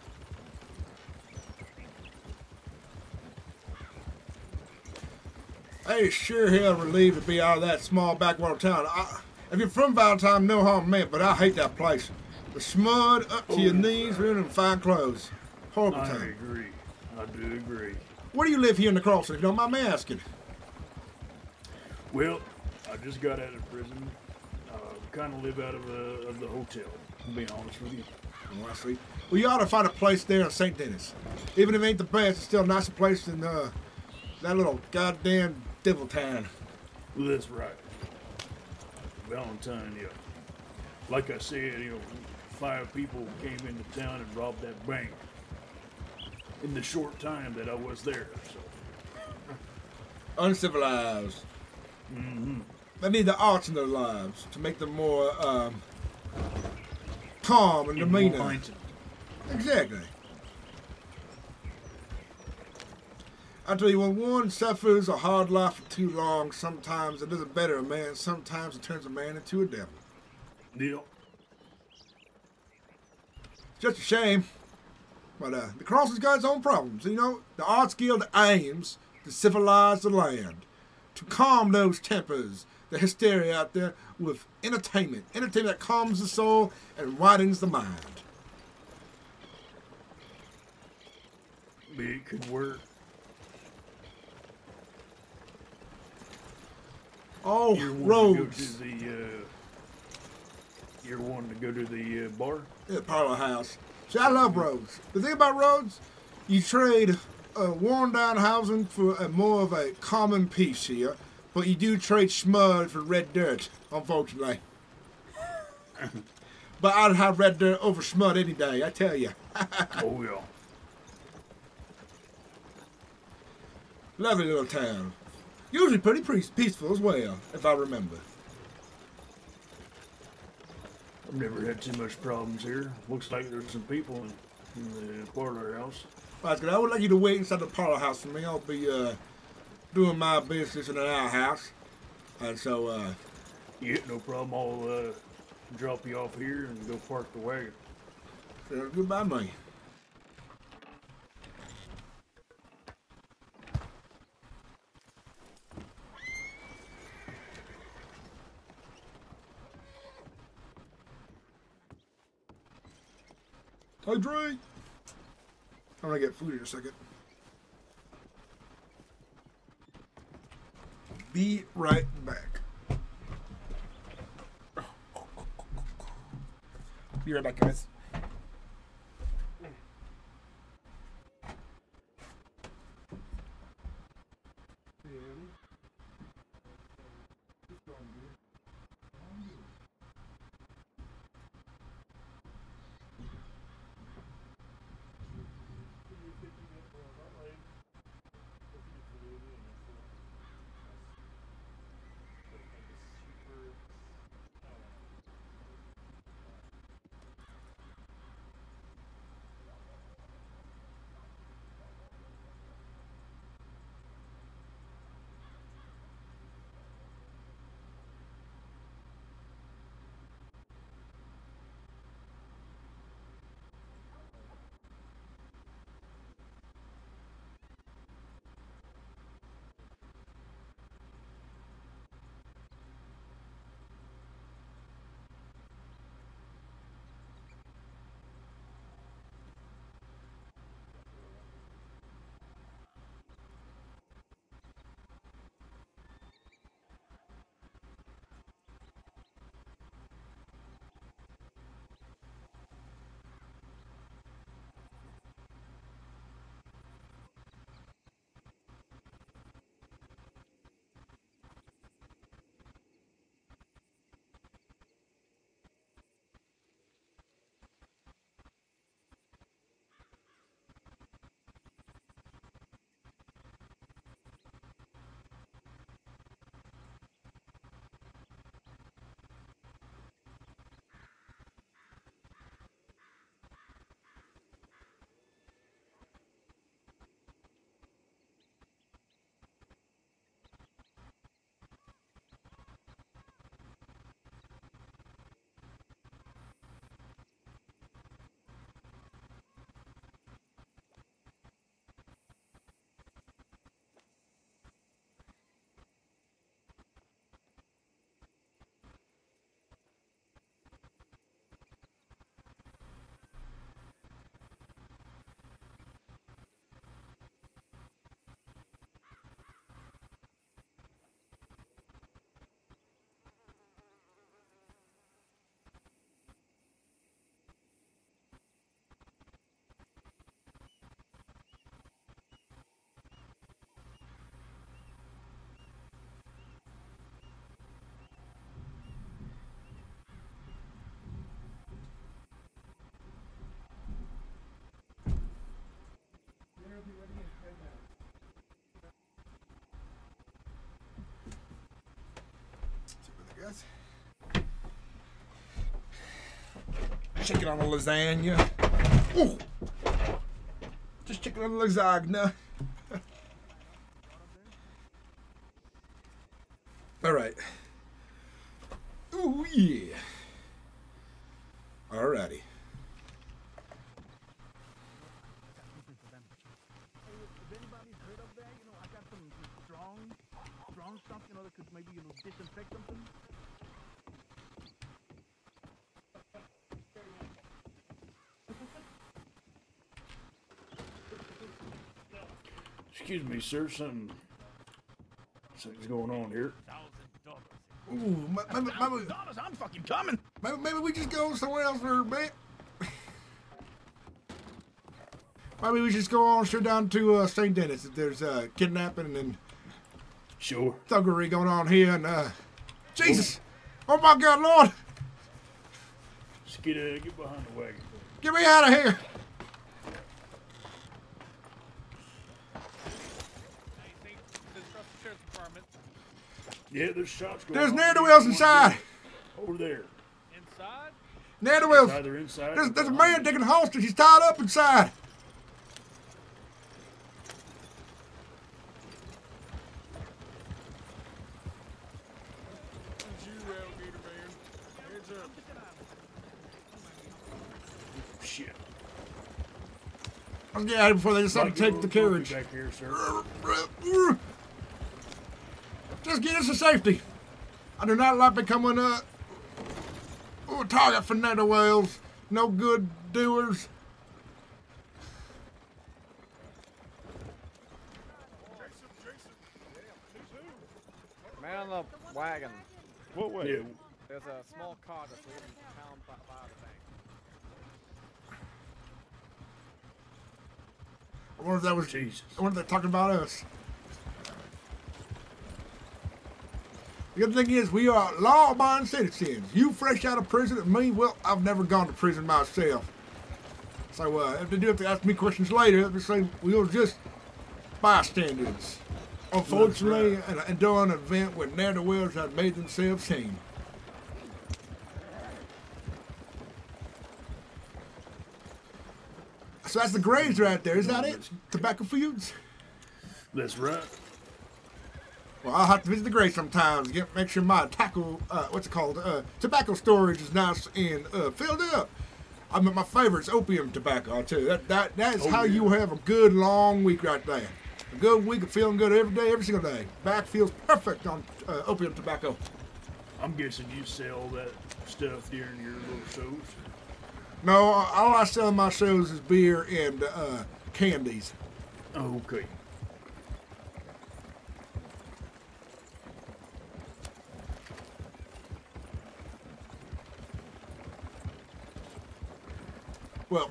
They sure hell relieved to be out of that small backwater town. I, if you're from Valentine, no harm meant, but I hate that place. The smud up to oh, your knees, wearing in fine clothes. Horrible I time. I agree. I do agree. Where do you live here in the crossing, if you don't mind me asking? Well, I just got out of prison. I uh, kind of live out of, uh, of the hotel, to be honest with you. Oh, I see. Well, you ought to find a place there in Saint Denis. Even if it ain't the best, it's still a nicer place than uh, that little goddamn devil town. Well, that's right. Valentine, yeah. Like I said, you know, five people came into town and robbed that bank in the short time that I was there, so. Uncivilized. Mm-hmm. They need the arts in their lives to make them more um, calm and demeanor. Exactly. I tell you, when one suffers a hard life for too long, sometimes it doesn't better a man, sometimes it turns a man into a devil. Yeah. Just a shame. But uh, the crossing's got its own problems. You know, the Arts Guild aims to civilize the land, to calm those tempers, the hysteria out there with entertainment. Entertainment that calms the soul and widens the mind. It could work. Oh, Rhodes. You're wanting to go to the uh, bar? Yeah, parlor house. See, I love Rhodes. The thing about Rhodes, you trade uh, worn-down housing for a more of a common piece here, but you do trade smud for red dirt, unfortunately. But I'd have red dirt over smud any day, I tell you. Oh, yeah. Lovely little town. Usually pretty peaceful as well, if I remember. I've never had too much problems here. Looks like there's some people in, in the parlor house. Well, that's good. I would like you to wait inside the parlor house for me. I'll be uh, doing my business in our house. And so, uh... yeah, no problem. I'll uh, drop you off here and go park the wagon. So, goodbye, man. Hey, Dre! I'm gonna get food in a second. Be right back. Be right back, guys. Yeah. guess. Chicken on a lasagna. Ooh. Just chicken on a lasagna. All right. Ooh, yeah. All righty. Maybe, you know, disinfect something. Excuse me, sir. Something, something's going on here. Ooh, my, my, my, my, I'm fucking coming. Maybe, maybe we just go somewhere else for a bit. Maybe we just go on straight down to uh, Saint Denis if there's uh, kidnapping and. Sure. Thuggery going on here, and uh, Jesus! Oh. Oh my God, Lord! Just get, uh, get behind the wagon. Get me out of here! Yeah, there's shots going There's ne'er-do-wells inside. Over there. Inside? Ne'er-do-wells. Either inside. There's, there's a man taking hostage. He's tied up inside. Yeah, before they decide to take the carriage. Back here, sir. Just get us to safety. I do not like becoming a, a target for ne'er-do-wells. No good doers. Man on the wagon. What way? Yeah. There's a small car that's leaving town by the bank. I wonder if that was Jesus. I wonder if they're talking about us. The good thing is, we are law-abiding citizens. You fresh out of prison, and me, well, I've never gone to prison myself. So uh, if they do have to ask me questions later, they say we were just bystanders. Unfortunately, right. and during an event where ne'er-do-wells had made themselves seen. So that's the graves right there, is that it? Tobacco fields? That's right. Well, I'll have to visit the graves sometimes. Get, make sure my tackle, uh, what's it called? Uh, tobacco storage is nice and uh, filled up. I mean, my favorite's opium tobacco, I'll tell you. That, that, that is oh, how yeah. you have a good long week right there. A good week of feeling good every day, every single day. Back feels perfect on uh, opium tobacco. I'm guessing you sell that stuff during your little shows. No, all I sell in my shows is beer and uh, candies. Okay. Well,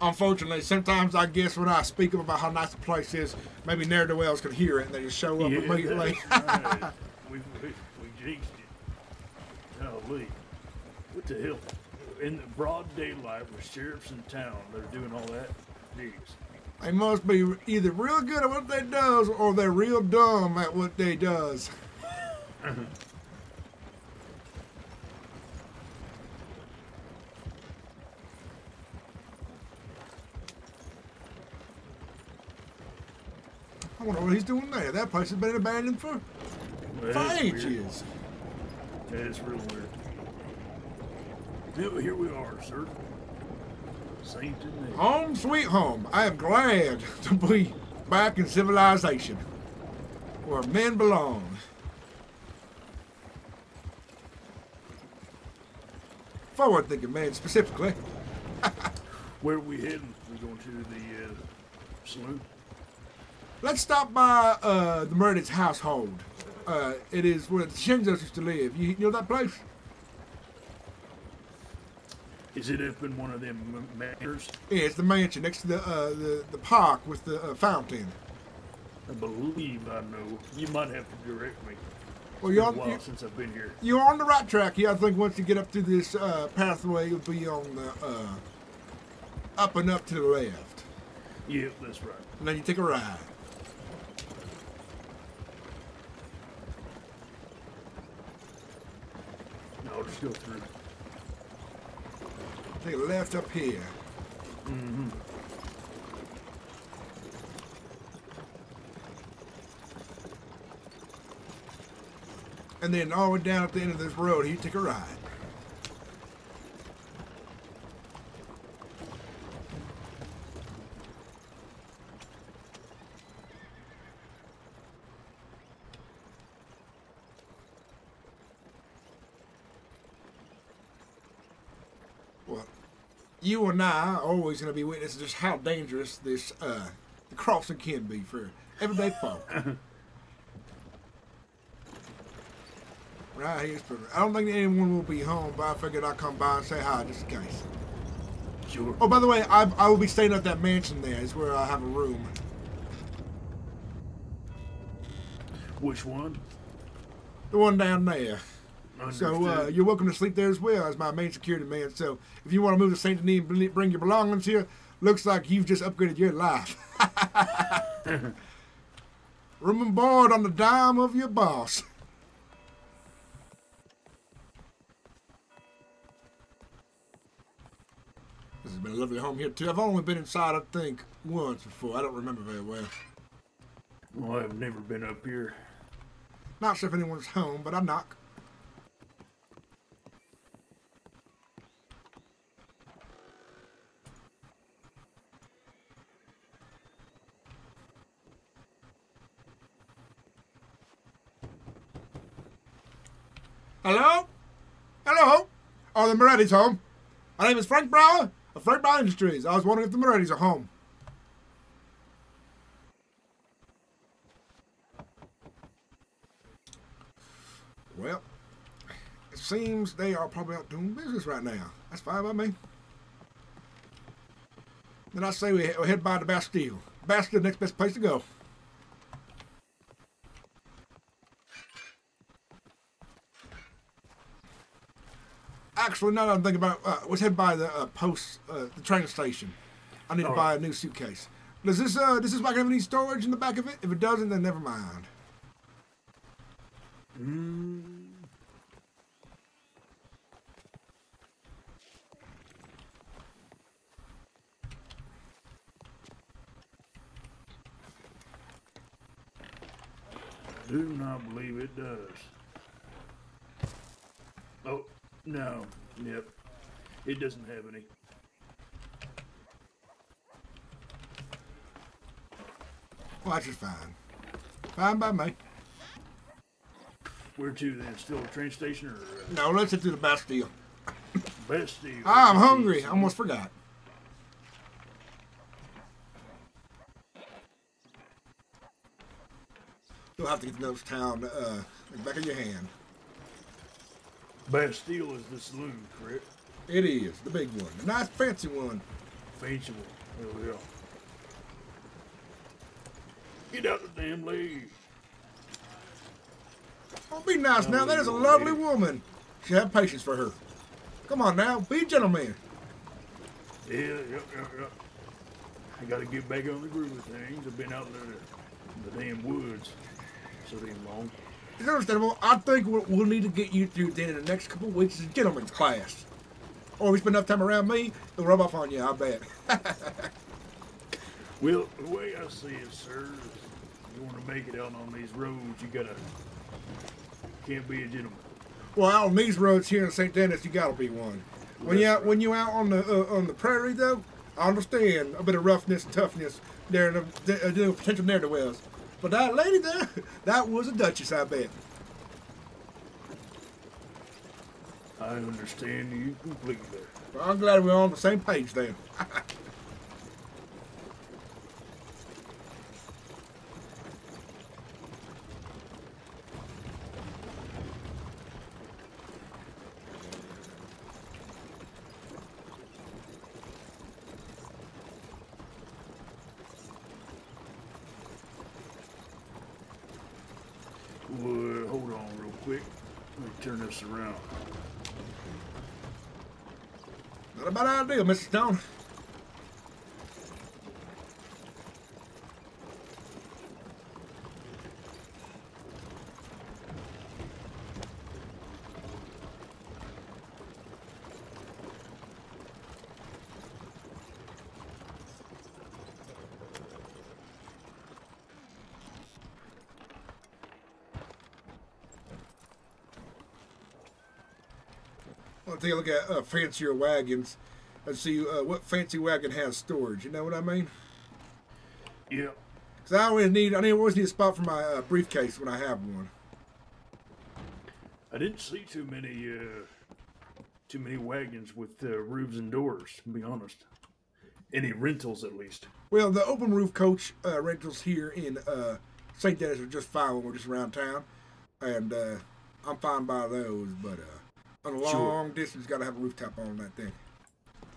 unfortunately, sometimes I guess when I speak about how nice the place is, maybe ne'er-do-wells can hear it and they just show up yeah, immediately. Right. we, we, we jinxed it. Golly. What the hell? In the broad daylight with sheriffs in town, they're doing all that. Jeez. They must be either real good at what they does or they're real dumb at what they does. Uh-huh. I wonder what he's doing there. That place has been abandoned for well, five ages. That is real weird. Here we are, sir. Saint Denis. Home sweet home. I am glad to be back in civilization, where men belong. Forward-thinking man, specifically. Where are we heading? We're going to the uh, saloon. Let's stop by uh, the Morettis household. Uh, it is where the DiCenzos used to live. You, you know that place? Is it up in one of them manors? Yeah, it's the mansion next to the uh, the, the park with the uh, fountain. I believe I know. You might have to direct me. Well, you're on, a while you're, since I've been here. You're on the right track. Yeah, I think once you get up through this uh, pathway, you'll be on the uh, up and up to the left. Yeah, that's right. And then you take a ride. road to go through. Take left up here. Mm-hmm. And then all the way down at the end of this road, he took a ride. Well, you and I are always going to be witnesses to just how dangerous this uh, the crossing can be for everyday folk. Right here's for, I don't think anyone will be home, but I figured I'd come by and say hi just in case. Sure. Oh, by the way, I, I will be staying at that mansion there. It's where I have a room. Which one? The one down there. Understood. So uh, you're welcome to sleep there as well as my main security man. So if you want to move to Saint Denis and bring your belongings here, looks like you've just upgraded your life. Room and board on the dime of your boss. This has been a lovely home here, too. I've only been inside, I think, once before. I don't remember very well. Well, I've never been up here. Not sure if anyone's home, but I knock. Hello? Hello? Are the Morettis home? My name is Frank Brower. Of Frank Brower Industries. I was wondering if the Morettis are home. Well, it seems they are probably out doing business right now. That's fine by me. Then I say we head by the Bastille. Bastille, next best place to go. Actually, now that I'm thinking about, uh, let's head by the uh, post, uh, the train station. I need All to buy right. a new suitcase. Does this, uh, does this bike have any storage in the back of it? If it doesn't, then never mind. Mm. I do not believe it does. Oh. No, yep. It doesn't have any. Well, that's just fine. Fine by me. Where to then? Still a train station or? Uh, no, let's head to the Bastille. Bastille. I'm hungry. I almost forgot. You'll have to get to Nose Town uh, in the back of your hand. Bastille is the saloon, correct? It is, the big one. The nice fancy one. Fancy one. There we go. Get out the damn league. Oh, be nice now. That is a lovely woman. You should have patience for her. Come on now, be a gentleman. Yeah, yep, yep, yep. I gotta get back on the groove of things. I've been out in the, the damn woods so damn long. It's understandable. I think what we'll need to get you through then in the next couple of weeks is a gentleman's class. Or if you spend enough time around me, it'll rub off on you, I bet. Well, the way I see it, sir, is you want to make it out on these roads, you gotta, can't be a gentleman. Well, out on these roads here in Saint Denis, you gotta be one. When you out, when you out on the uh, on the prairie, though, I understand a bit of roughness and toughness there in the, uh, the potential ne'er-do-wells. But that lady there, that was a duchess, I bet. I understand you completely. Well, I'm glad we're on the same page then. Around. Not a bad idea, Mister Stone. Let's take a look at uh, fancier wagons and see uh, what fancy wagon has storage. You know what I mean? Yeah. Because I always need, I always need a spot for my uh, briefcase when I have one. I didn't see too many, uh, too many wagons with uh, roofs and doors, to be honest. Any rentals, at least. Well, the open roof coach uh, rentals here in uh, Saint Denis are just fine when we're just around town. And uh, I'm fine by those, but uh, on a long sure. distance, got to have a rooftop on that thing.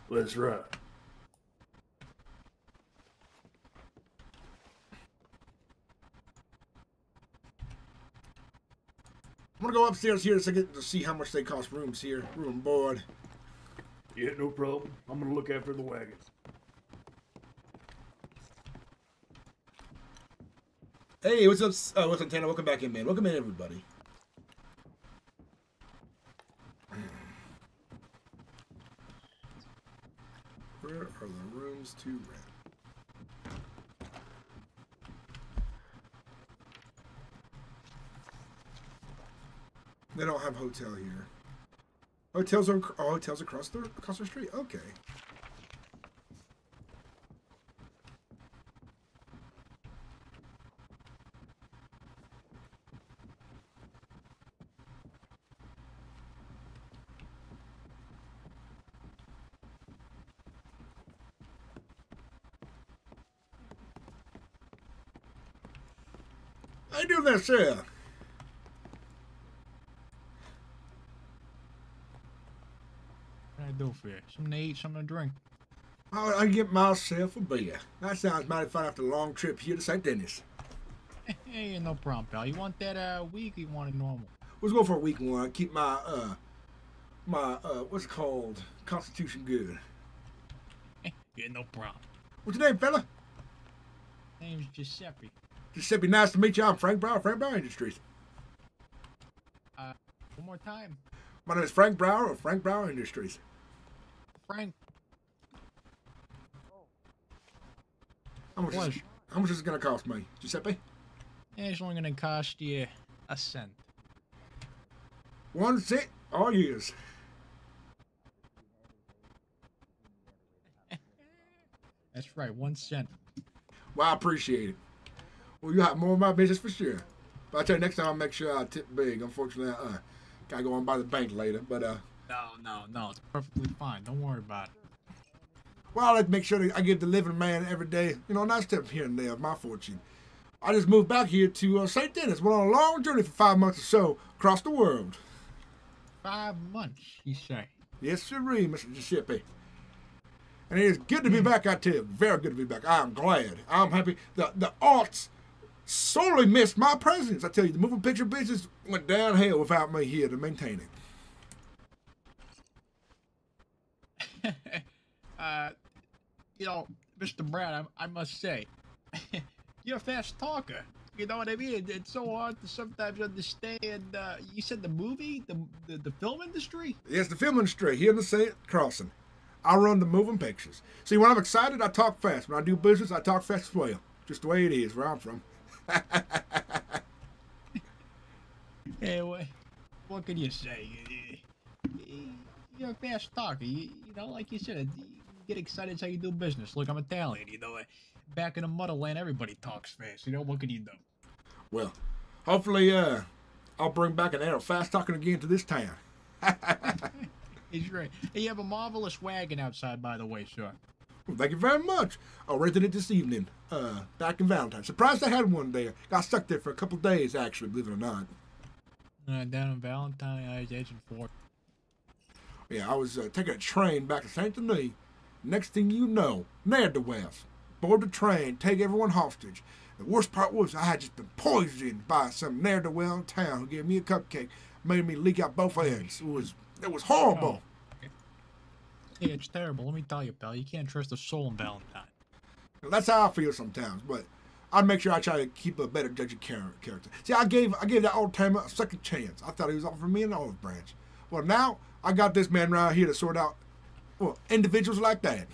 That's right. I'm going to go upstairs here so I get to see how much they cost rooms here. Room board. Yeah, no problem. I'm going to look after the wagons. Hey, what's up? Uh, what's up, Tanner? Welcome back in, man. Welcome in, everybody. Where are the rooms to rent? They don't have hotel here. Hotels are oh, hotels across the across the street. Okay. I do that shit. I do for you. Something to eat, something to drink. I I get myself a beer. That sounds mighty fun after a long trip here to Saint Denis. Hey, no problem, pal. You want that uh weak or you want it normal? Let's go for a weak one. Keep my uh my uh what's it called? Constitution good. Yeah, no problem. What's your name, fella? Name's Giuseppe. Giuseppe, nice to meet you. I'm Frank Brower, Frank Brower Industries. Uh, one more time. My name is Frank Brower of Frank Brower Industries. Frank. How much, is, how much is it going to cost me, Giuseppe? Yeah, it's only going to cost you a cent. One cent? All yours. That's right, one cent. Well, I appreciate it. Well, you have more of my business for sure. But I tell you, next time I'll make sure I tip big. Unfortunately, I uh, gotta go on by the bank later. But uh, no, no, no, it's perfectly fine. Don't worry about it. Well, I like to make sure that I give the living man every day, you know, a nice tip here and there of my fortune. I just moved back here to uh, Saint Denis. Went on a long journey for five months or so across the world. Five months, you say? Yes, sir, Mister Giuseppe. And it is good to be back. I tell you, very good to be back. I am glad. I'm happy. The the arts. Sorely missed my presence. I tell you, the moving picture business went downhill without me here to maintain it. uh, you know, Mister Brown, I, I must say, you're a fast talker. You know what I mean? It, it's so hard to sometimes understand. Uh, you said the movie, the, the the film industry? Yes, the film industry here in the Saint Crossing. I run the moving pictures. See, when I'm excited, I talk fast. When I do business, I talk fast as well. Just the way it is, where I'm from. Hey, what, what can you say? You're a fast talker. You, you know, like you said, you get excited, it's how you do business. Look, I'm Italian, you know. Back in the motherland, everybody talks fast. You know, what can you do? Well, hopefully, uh, I'll bring back an air of fast talking again to this town. He's right. Hey, you have a marvelous wagon outside, by the way, sir. Well, thank you very much. I rented it this evening, uh, back in Valentine. Surprised I had one there. Got stuck there for a couple days, actually, believe it or not. Uh, down in Valentine, I was agent four. Yeah, I was uh, taking a train back to Saint Denis. Next thing you know, ne'er-do-wells. Board the train, take everyone hostage. The worst part was I had just been poisoned by some ne'er-do-well in town who gave me a cupcake, made me leak out both ends. It was, it was horrible. Oh. Yeah, it's terrible. Let me tell you, pal. You can't trust a soul in Valentine. Well, that's how I feel sometimes, but I make sure I try to keep a better judge of character. See, I gave I gave that old timer a second chance. I thought he was offering me an olive branch. Well, now I got this man right here to sort out well individuals like that.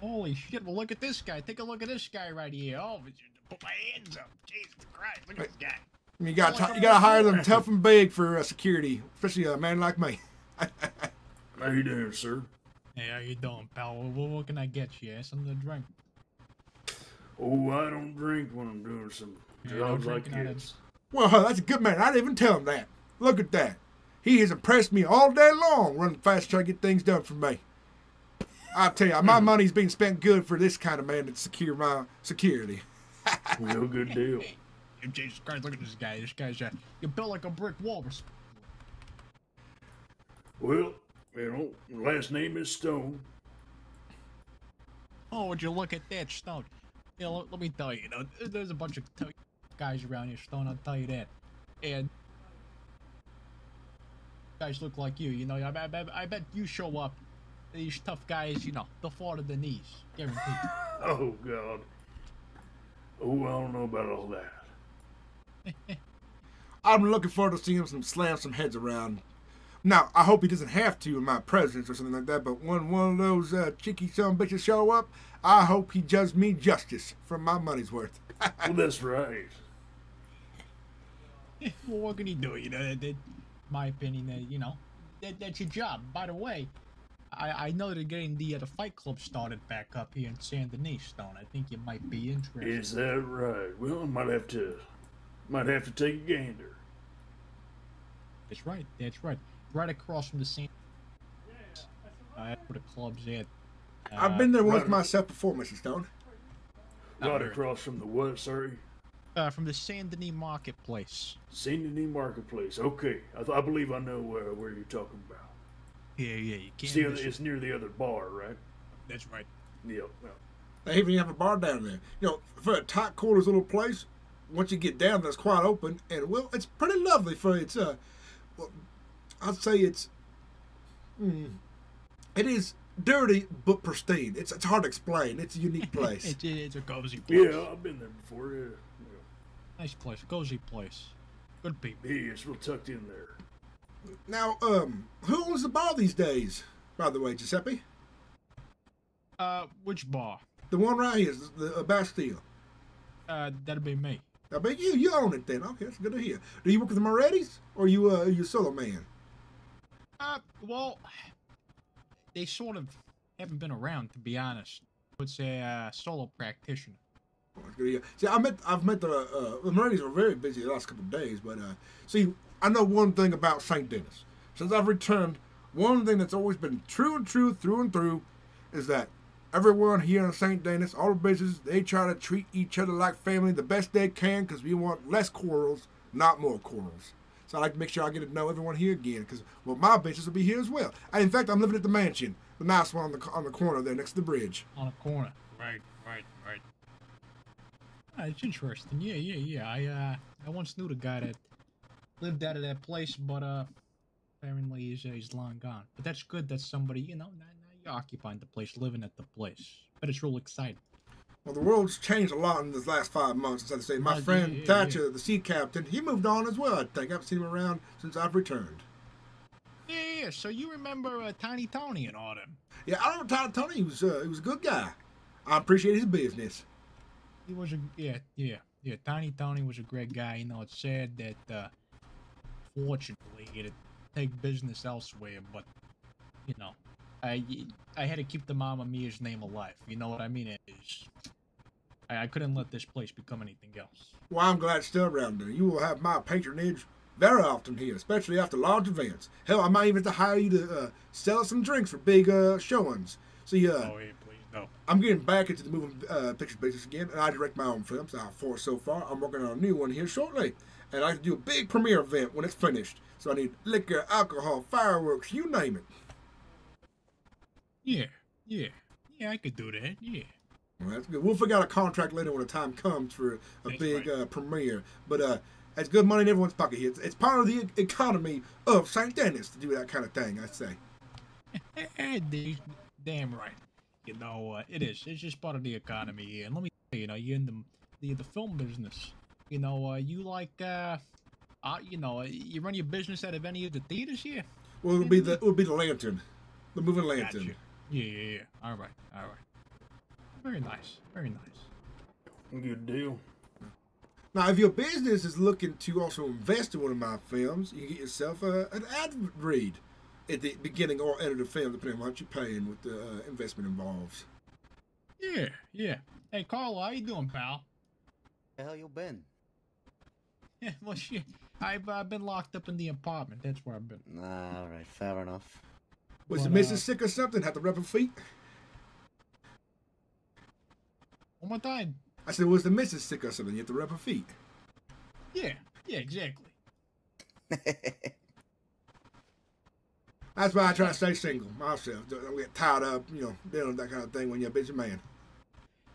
Holy shit! Well, look at this guy. Take a look at this guy right here. Oh, put my hands up. Jesus Christ! Look at this guy. You got you got to hire them tough and big for uh, security, especially a man like me. How you doing, sir? Hey, how you doing, pal? What, what can I get you? Something to drink? Oh, I don't drink when I'm doing some jobs like this. Well, that's a good man. I didn't even tell him that. Look at that. He has impressed me all day long, running fast trying to get things done for me. I tell you, my money's being spent good for this kind of man to secure my security. Real good deal. Jesus Christ, look at this guy. This guy's uh, you built like a brick wall. Well, you know, last name is Stone. Oh, would you look at that, Stone? You know, let me tell you, you know, there's a bunch of guys around here, Stone, I'll tell you that. And guys look like you, you know, I, I, I bet you show up, these tough guys, you know, they'll fall to the knees, guaranteed. Oh, God. Oh, I don't know about all that. I'm looking forward to seeing him some slam some heads around. Now, I hope he doesn't have to in my presence or something like that, but when one of those uh, cheeky son bitches show up, I hope he does me justice for my money's worth. Well, that's right. Well, what can he do? You know, that, that, my opinion, that, you know, that, that's your job. By the way, I, I know they're getting the, uh, the fight club started back up here in Saint Denis, Stone. I think you might be interested. Is that right? Well, I might have to, might have to take a gander. That's right. That's right. Right across from the scene. Uh, that's where the club's at. Uh, I've been there once right myself before, Mister Stone. Right Not across from the what, sorry? Uh, from the Saint Denis Marketplace. Saint Denis Marketplace, okay. I, th I believe I know uh, where you're talking about. Yeah, yeah, you can't. See, it's near the other bar, right? That's right. Yeah, yeah. They even have a bar down there. You know, for a tight quarters little place, once you get down, that's quite open, and well, it's pretty lovely for its. Uh, well, I'd say it's, mm, it is dirty but pristine. It's it's hard to explain. It's a unique place. it's, it's a cozy place. Yeah, I've been there before. Yeah, yeah. Nice place, cozy place. Good people. Yeah, it's real tucked in there. Now, um, who owns the bar these days? By the way, Giuseppe. Uh, which bar? The one right here, the uh, Bastille. Uh, that'll be me. That'll be you. You own it then. Okay, that's good to hear. Do you work with the Morettis, or are you uh, are you a solo man? Uh, well, they sort of haven't been around, to be honest. It's a uh, solo practitioner. See, I met, I've met the, uh, the Morettis were very busy the last couple of days, but, uh, see, I know one thing about Saint Denis. Since I've returned, one thing that's always been true and true, through and through, is that everyone here in Saint Denis, all the businesses, they try to treat each other like family the best they can, because we want less quarrels, not more quarrels. So I like to make sure I get to know everyone here again, because, well, my bitches will be here as well. I, in fact, I'm living at the mansion, the nice one on the on the corner there, next to the bridge. On the corner, right, right, right. Ah, it's interesting. Yeah, yeah, yeah. I uh, I once knew the guy that lived out of that place, but uh, apparently he's uh, he's long gone. But that's good that somebody, you know, now, now you're occupying the place, living at the place. But it's real exciting. Well, the world's changed a lot in this last five months, as I say. My oh, friend yeah, yeah, Thatcher, yeah. the sea captain, he moved on as well, I think. I haven't seen him around since I've returned. Yeah, yeah, so you remember uh, Tiny Tony and all them. Yeah, I remember Tiny Tony. He was, uh, he was a good guy. I appreciate his business. He was a, yeah, yeah, yeah. Tiny Tony was a great guy. You know, it's sad that, uh, fortunately, he had to take business elsewhere, but, you know, I, I had to keep the Mama Mia's name alive. You know what I mean? It's, I couldn't let this place become anything else. Well, I'm glad it's still around there. You will have my patronage very often here, especially after large events. Hell, I might even have to hire you to uh, sell us some drinks for big uh, showings. See, uh, oh, hey, please, no. I'm getting back into the moving uh, picture business again, and I direct my own films. I have four so far. I'm working on a new one here shortly, and I have to do a big premiere event when it's finished. So I need liquor, alcohol, fireworks, you name it. Yeah, yeah, yeah, I could do that, yeah. Well, that's good. We'll figure out a contract later when the time comes for a that's big right. uh, premiere. But uh, it's good money in everyone's pocket here. It's, it's part of the economy of Saint Denis to do that kind of thing, I'd say. Damn right. You know, uh, it is. It's just part of the economy here. And let me tell you, you know, you're in the, the, the film business. You know, uh, you like, uh, uh, you know, you run your business out of any of the theaters here? Well, it would be the, it would be the Lantern. The moving Lantern. Gotcha. Yeah, yeah, yeah. All right, all right. Very nice, very nice. Good deal. Now, if your business is looking to also invest in one of my films, you can get yourself a, an ad read. at the beginning or end of the film, depending on what you're paying with the uh, investment involved. Yeah, yeah. Hey, Carlo, how you doing, pal? The hell you been? Yeah, well, shit. I've uh, been locked up in the apartment. That's where I've been. Nah, all right, fair enough. Was well, the missus uh, sick or something? Had to rub her feet? One more time. I said, was the missus sick or something? You had to rub her feet. Yeah, yeah, exactly. That's why I try to stay single myself. Don't get tied up, you know, dealing with that kind of thing when you're a busy man.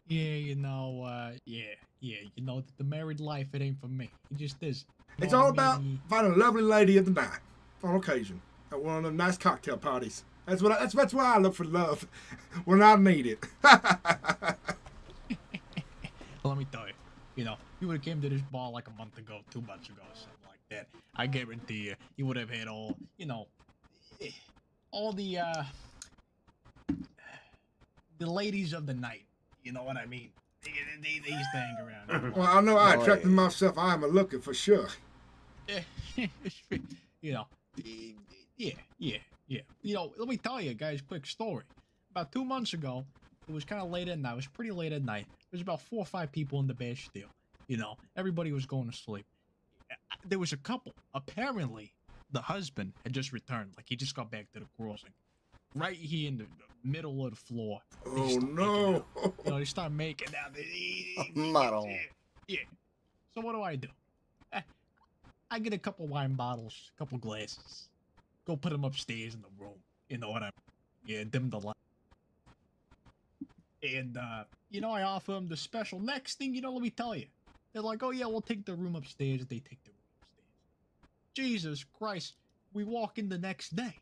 Yeah, you know, uh, yeah, yeah, you know, the married life, it ain't for me. It just is. It's all about finding a lovely lady at the night, on occasion, at one of them nice cocktail parties. That's what. I, that's that's why I look for love when I need it. Well, let me tell you, you know, you would have came to this bar like a month ago, two months ago, or something like that. I guarantee you, you would have had all, you know, all the, uh, the ladies of the night. You know what I mean? They, they, they used to hang around. Well, I know I no, attracted yeah. myself. I'm a looker for sure. You know, yeah, yeah, yeah. You know, let me tell you guys, quick story. About two months ago, it was kind of late at night. It was pretty late at night. There was about four or five people in the Bastille. You know, everybody was going to sleep. There was a couple. Apparently, the husband had just returned. Like, he just got back to the crossing. Right here in the middle of the floor. Oh, no. You know, they start making out. Muddle. Yeah. So what do I do? I, I get a couple wine bottles, a couple glasses. Go put them upstairs in the room. You know what I mean? Yeah, dim the light. And, uh, you know, I offer them the special. Next thing, you know, let me tell you. They're like, oh, yeah, we'll take the room upstairs. They take the room upstairs. Jesus Christ. We walk in the next day.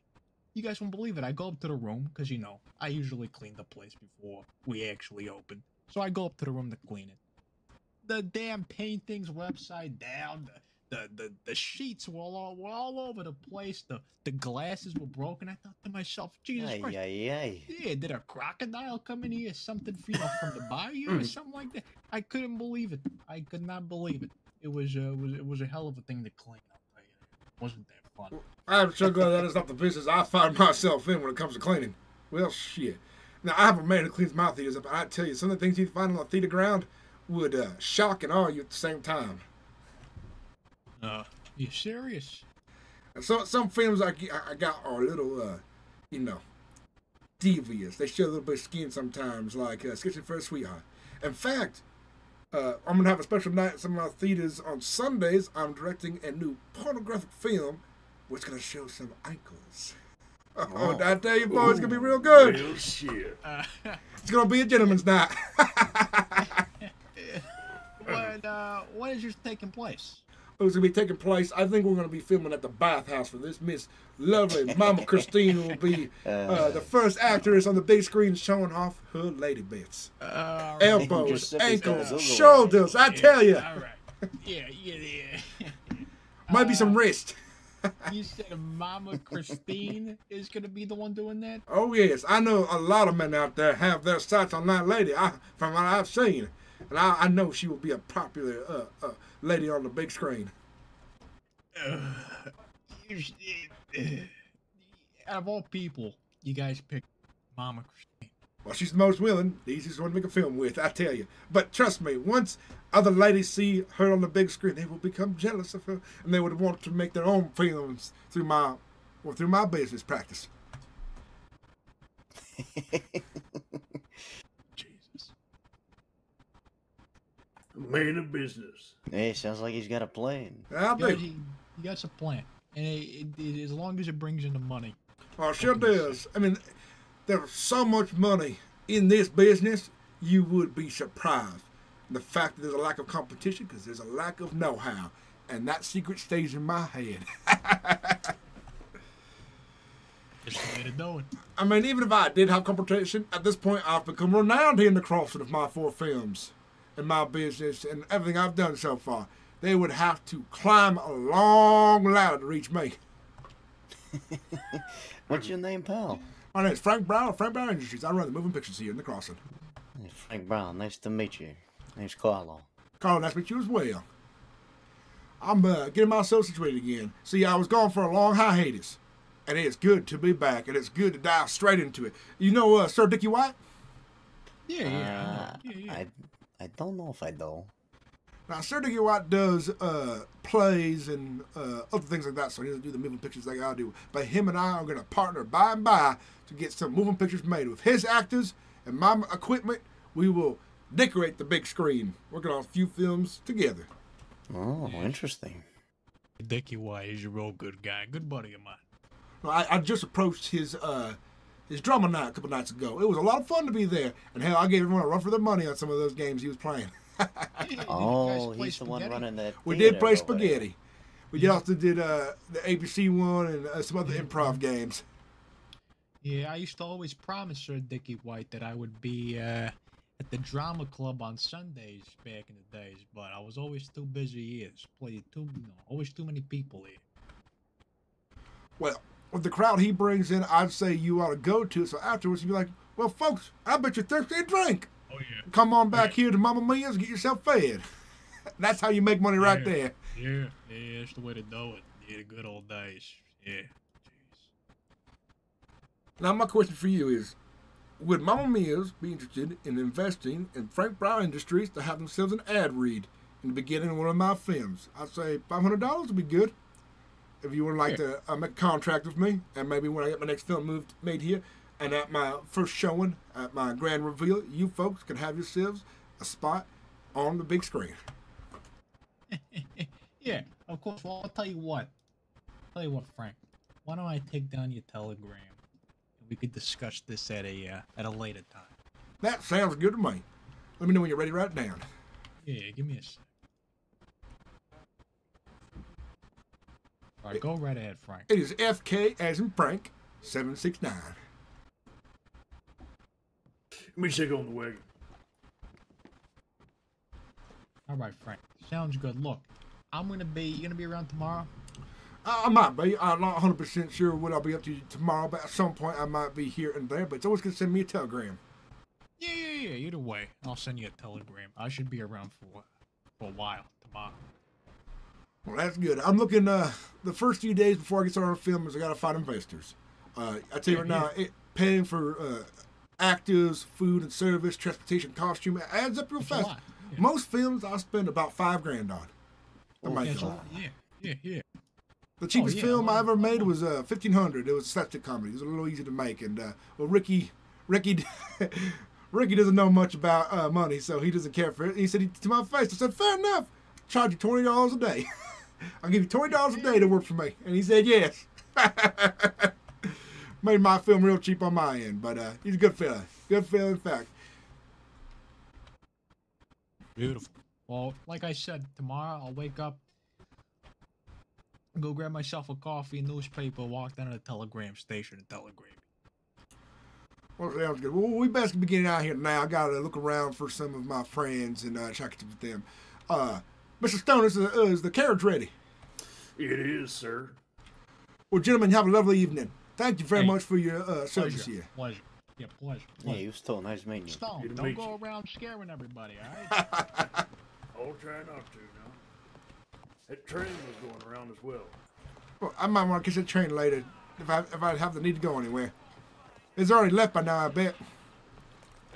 You guys won't believe it. I go up to the room because, you know, I usually clean the place before we actually open. So I go up to the room to clean it. The damn paintings were upside down. The the the, the sheets were all, were all over the place. The the glasses were broken. I thought to myself, Jesus aye, Christ. Aye, aye. Yeah, did a crocodile come in here or something from, you know, from the bayou or something like that? I couldn't believe it. I could not believe it. It was, uh, it was, it was a hell of a thing to clean up. It wasn't that fun. I'm so glad that is not the business I find myself in when it comes to cleaning. Well, shit. Now, I have a man who cleans my theaters up, and I tell you, some of the things you'd find on the theater ground would uh, shock and awe you at the same time. Uh, you serious? And so, some films I, I got are a little, uh, you know, devious. They show a little bit of skin sometimes, like uh, Sketching for a Sweetheart. In fact, Uh, I'm going to have a special night at some of our theaters on Sundays. I'm directing a new pornographic film, which is going to show some ankles. Oh, oh. I tell you, boy, it's going to be real good. Real shit. Uh, it's going to be a gentleman's night. But, uh, when is yours taking place? It's going to be taking place. I think we're going to be filming at the bathhouse for this. Miss Lovely Mama Christine will be uh, uh, the first actress on the big screen showing off her lady bits. Uh, Elbows, right. ankles, uh, shoulders, I tell you. All right. Yeah, yeah, yeah. Might uh, be some wrist. You said Mama Christine is going to be the one doing that? Oh, yes. I know a lot of men out there have their sights on that lady, I, from what I've seen. And I, I know she will be a popular uh, uh, lady on the big screen. Uh, out of all people, you guys picked Mama Christine. Well, she's the most willing, the easiest one to make a film with, I tell you. But trust me, once other ladies see her on the big screen, they will become jealous of her, and they would want to make their own films through my, well, through my business practice. Man of business. Hey, sounds like he's got a plan. I do. He, he got a plan, and it, it, it, as long as it brings in the money. Oh, sure does. I mean, there's so much money in this business, you would be surprised. The fact that there's a lack of competition because there's a lack of know-how, and that secret stays in my head. That's the way to do it. I mean, even if I did have competition, at this point, I've become renowned in the crossing of my four films. In my business and everything I've done so far, they would have to climb a long ladder to reach me. What's your name, pal? My name's Frank Brower, Frank Brower Industries. I run the moving pictures here in the crossing. Hey, Frank Brower, nice to meet you. Name's Carlo. Carlo, nice to meet you as well. I'm uh, getting myself situated again. See, I was gone for a long hiatus. And it's good to be back, and it's good to dive straight into it. You know uh, Sir Dickie White? Yeah, yeah. Uh, yeah, yeah. I, I don't know if I do. Now, Sir Dickie White does uh, plays and uh, other things like that, so he doesn't do the moving pictures like I do. But him and I are going to partner by and by to get some moving pictures made. With his actors and my equipment, we will decorate the big screen, working on a few films together. Oh, interesting. Dickie White is a real good guy, good buddy of mine. I, I just approached his uh, his drama night a couple nights ago. It was a lot of fun to be there, and hell, I gave everyone a run for their money on some of those games he was playing. Oh, he's the one running that. We did play spaghetti. We yeah. also did uh, the A B C one and uh, some other yeah. improv games. Yeah, I used to always promise Sir Dickie White that I would be uh, at the drama club on Sundays back in the days, but I was always too busy here. Played too, you know, always too many people here. Well. With the crowd he brings in, I'd say you ought to go to it. So afterwards, you'd be like, well, folks, I bet you're thirsty and drink. Oh, yeah. Come on back yeah. here to Mama Mia's and get yourself fed. That's how you make money right yeah. there. Yeah, yeah, that's the way to do it. Yeah, good old days. Yeah. Jeez. Now, my question for you is, would Mama Mia's be interested in investing in Frank Brower Industries to have themselves an ad read in the beginning of one of my films? I'd say five hundred dollars would be good. If you would like yeah. to uh, make a contract with me, and maybe when I get my next film moved made here, and at my first showing, at my grand reveal, you folks can have yourselves a spot on the big screen. Yeah, of course. Well, I'll tell you what. I'll tell you what, Frank. Why don't I take down your telegram, and we could discuss this at a uh, at a later time. That sounds good to me. Let me know when you're ready. Right down. Yeah, give me a sec. All right, go right ahead, Frank. It is F K as in Frank, seven six nine. Let me check on the wagon. All right, Frank. Sounds good. Look, I'm going to be... You going to be around tomorrow? Uh, I might be. I'm not one hundred percent sure what I'll be up to tomorrow, but at some point I might be here and there, but it's always going to send me a telegram. Yeah, yeah, yeah. Either way, I'll send you a telegram. I should be around for, for a while tomorrow. Well, that's good. I'm looking, uh, the first few days before I get started on film is I got to find investors. Uh, I tell you right now, it, paying for uh, actors, food and service, transportation, costume, it adds up real that's fast. Yeah. Most films I spend about five grand on. Oh, yeah, yeah, yeah. The cheapest oh, yeah, film I ever made was uh, fifteen hundred dollars. It was a slapstick comedy. It was a little easy to make. And, uh, well, Ricky, Ricky, Ricky doesn't know much about uh, money, so he doesn't care for it. He said he, to my face, I said, fair enough. Charge you twenty dollars a day. I'll give you twenty dollars a day to work for me. And he said, yes. Made my film real cheap on my end, but uh, he's a good fella. Good fella, in fact. Beautiful. Well, like I said, tomorrow I'll wake up, go grab myself a coffee, newspaper, walk down to the telegram station and telegram. Well, sounds good. Well, we best be getting out here now. I got to look around for some of my friends and uh, check it with them. Uh... Mister Stone, is the, uh, is the carriage ready? It is, sir. Well, gentlemen, have a lovely evening. Thank you very hey. much for your uh, service here. Pleasure. Yeah, pleasure. pleasure. Yeah, you Stone. Nice meeting you. Stone, It'll don't go you. around scaring everybody, all right? I'll try not to, no. That train was going around as well. Well, I might want to catch that train later if I, if I have the need to go anywhere. It's already left by now, I bet.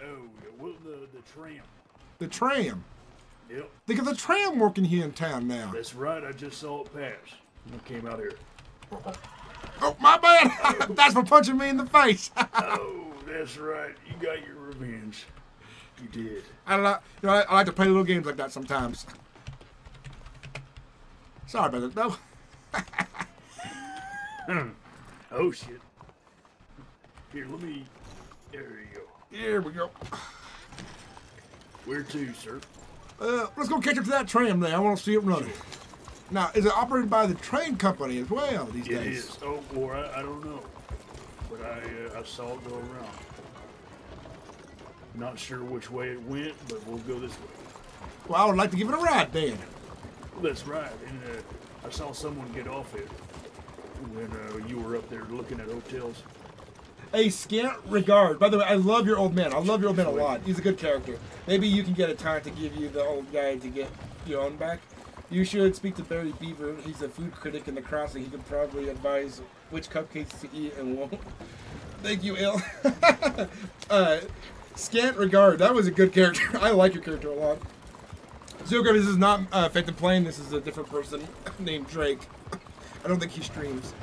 Oh, well, the, the tram. The tram? Yep. They got the tram working here in town now. That's right. I just saw it pass. It came out here. Oh, oh my bad. Oh. That's for punching me in the face. Oh, that's right. You got your revenge. You did. I like, you know, I, I like to play little games like that sometimes. Sorry about it, though. Oh, shit. Here, let me... There you go. Here we go. Where to, sir? Uh, let's go catch up to that tram there. I want to see it running. Now, is it operated by the train company as well these it days? It is. Oh, or I, I don't know. But I, uh, I saw it go around. Not sure which way it went, but we'll go this way. Well, I would like to give it a ride then. Well, that's right. And uh, I saw someone get off it when uh, you were up there looking at hotels. A scant regard. By the way, I love your old man. I love your old man a lot. He's a good character. Maybe you can get a time to give you the old guy to get your own back. You should speak to Barry Beaver. He's a food critic in the crossing. He could probably advise which cupcakes to eat and won't. Thank you, Il. uh, Scant Regard. That was a good character. I like your character a lot. Zuko, this is not uh, Phantom Plane. This is a different person named Drake. I don't think he streams.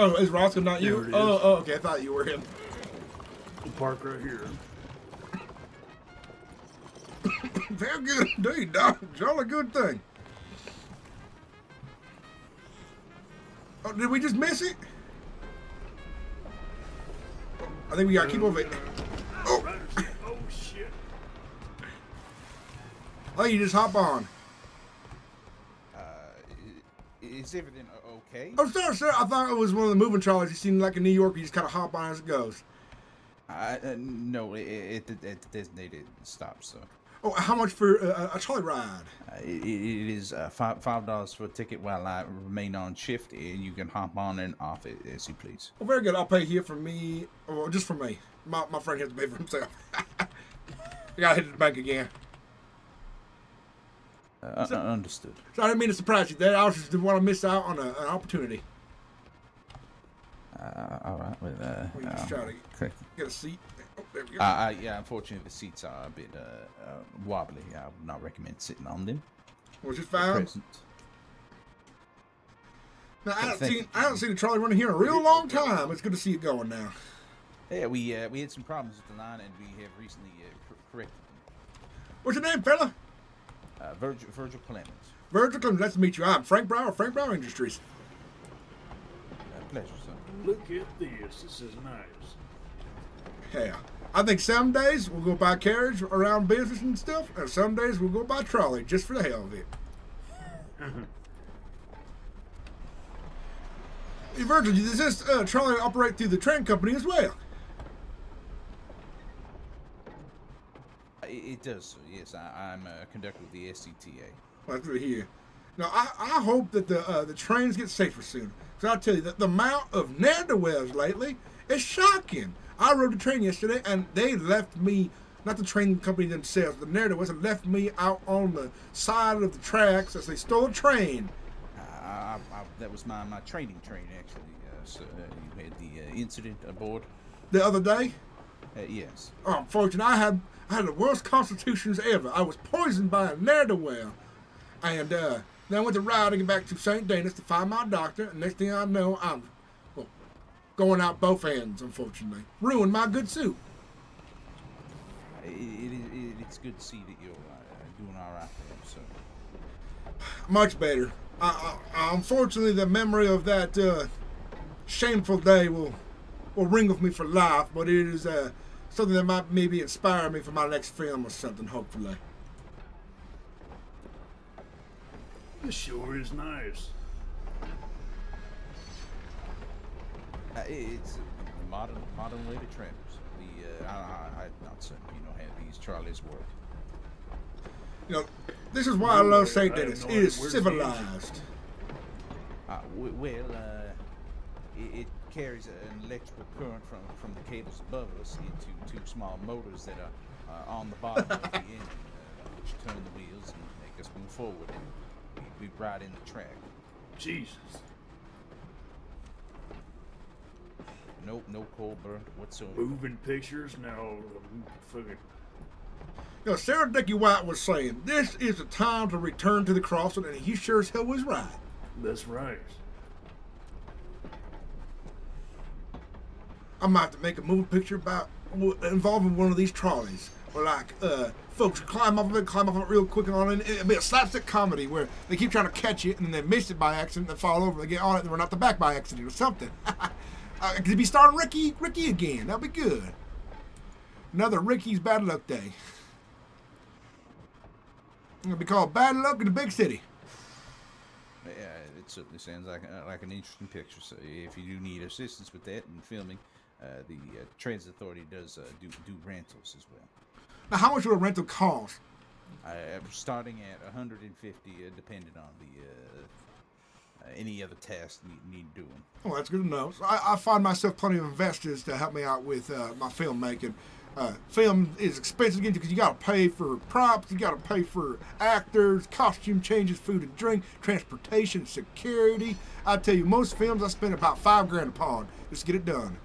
Oh, is Roscoe not you? There it is. Oh, oh, okay. I thought you were him. We'll park right here. Very good indeed, Doc. Jolly good thing. Oh, did we just miss it? Oh, I think we gotta keep over it. Oh! Oh, shit. Oh, you just hop on. Uh, is everything okay? Oh, sir, sir. I thought it was one of the moving trolleys. You seem like in New York, you just kind of hop on as it goes. Uh, uh, no, it, it, it, it designated stop, so. Oh, how much for uh, a trolley ride? Uh, it, it is uh, five five dollars for a ticket while I remain on shift, and you can hop on and off it as you please. Well, very good. I'll pay here for me, or just for me. My my friend has to pay for himself. I gotta hit the bank again. Uh, so, understood. So I didn't mean to surprise you. That I just didn't want to miss out on a, an opportunity. Uh, all right. Well, uh, we just um, try to get, get a seat. Oh, there we go. Uh, uh, yeah, unfortunately, the seats are a bit uh, uh, wobbly. I would not recommend sitting on them. Was it found? Now, I haven't seen I haven't seen a trolley running here in a real long time. It's good to see it going now. Yeah, we uh, we had some problems with the line, and we have recently uh, corrected them. What's your name, fella? Uh, Virgil, Virgil Clemens. Virgil Clemens, nice to meet you. I'm Frank Brower, Frank Brower Industries. Uh, pleasure, sir. Look at this. This is nice. Yeah, I think some days we'll go by carriage around business and stuff, and some days we'll go by trolley just for the hell of it. Hey, Virgil, does this uh, trolley operate through the train company as well? It, it does, yes. I, I'm a conductor of the S C T A. Well, through here. Now, I, I hope that the uh, the trains get safer soon. So I'll tell you, that the amount of ne'er-do-wells lately is shocking. I rode the train yesterday, and they left me, not the train company themselves, the ne'er-do-wells left me out on the side of the tracks as they stole a train. Uh, I, I, that was my, my training train, actually. Uh, so uh, you had the uh, incident aboard? The other day? Uh, yes. Oh, unfortunately, I had, I had the worst constitutions ever. I was poisoned by a ne'er-do-well. And uh, then I went to ride and get back to Saint Denis to find my doctor, and next thing I know, I'm... going out both ends, unfortunately. Ruined my good suit. It, it, it's good to see that you're uh, doing all right there, so. Much better. I, I, unfortunately, the memory of that uh, shameful day will will ring with me for life, but it is uh, something that might maybe inspire me for my next film or something, hopefully. This sure is nice. Uh, it's a modern, modern way to travel. The uh, I, I, I'm not certain, you know, how these trolleys work. You know, this is why no, I love Saint Denis. It is civilized. Uh, well, uh, it, it carries an electrical current from from the cables above us into two small motors that are uh, on the bottom of the engine, uh, which turn the wheels and make us move forward, and we, we ride in the track. Jesus. Nope, no coal burnt whatsoever. Moving pictures? No. Fucking. You know, Sir Dickie White was saying, this is the time to return to the crossing, and he sure as hell was right. That's right. I might have to make a moving picture about involving one of these trolleys. Or like, uh, folks climb off of it, climb off of it real quick and on in. It'll be a slapstick comedy where they keep trying to catch it, and then they miss it by accident, they fall over, they get on it, and run out the back by accident or something. Uh, could be starting Ricky, Ricky again. That'll be good. Another Ricky's bad luck day. It'll be called Bad Luck in the Big City. Yeah, it certainly sounds like uh, like an interesting picture. So if you do need assistance with that and filming, uh, the uh, Transit Authority does uh, do do rentals as well. Now, how much will a rental cost? Uh, starting at one hundred and fifty, uh, depending on the. Uh, uh, any other tasks need, need doing. Well, that's good to know. So I, I find myself plenty of investors to help me out with uh, my filmmaking. Uh, film is expensive again because you got to pay for props, you got to pay for actors, costume changes, food and drink, transportation, security. I tell you, most films I spend about five grand upon just to get it done.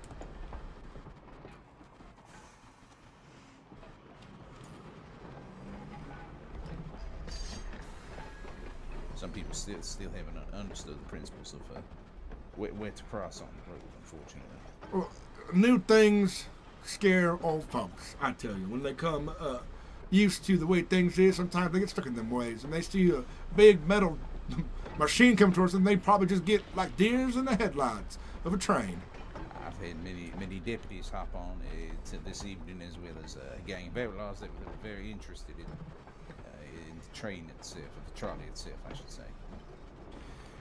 Some people still still haven't understood the principles of uh, where, where to cross on the road, unfortunately. Well, new things scare old folks, I tell you. When they come uh, used to the way things is, sometimes they get stuck in them ways, and they see a big metal machine come towards them, they probably just get like deers in the headlights of a train. I've had many many deputies hop on uh, to this evening, as well as uh, a gang of outlaws that were very interested in, uh, in the train itself, or the trolley itself, I should say.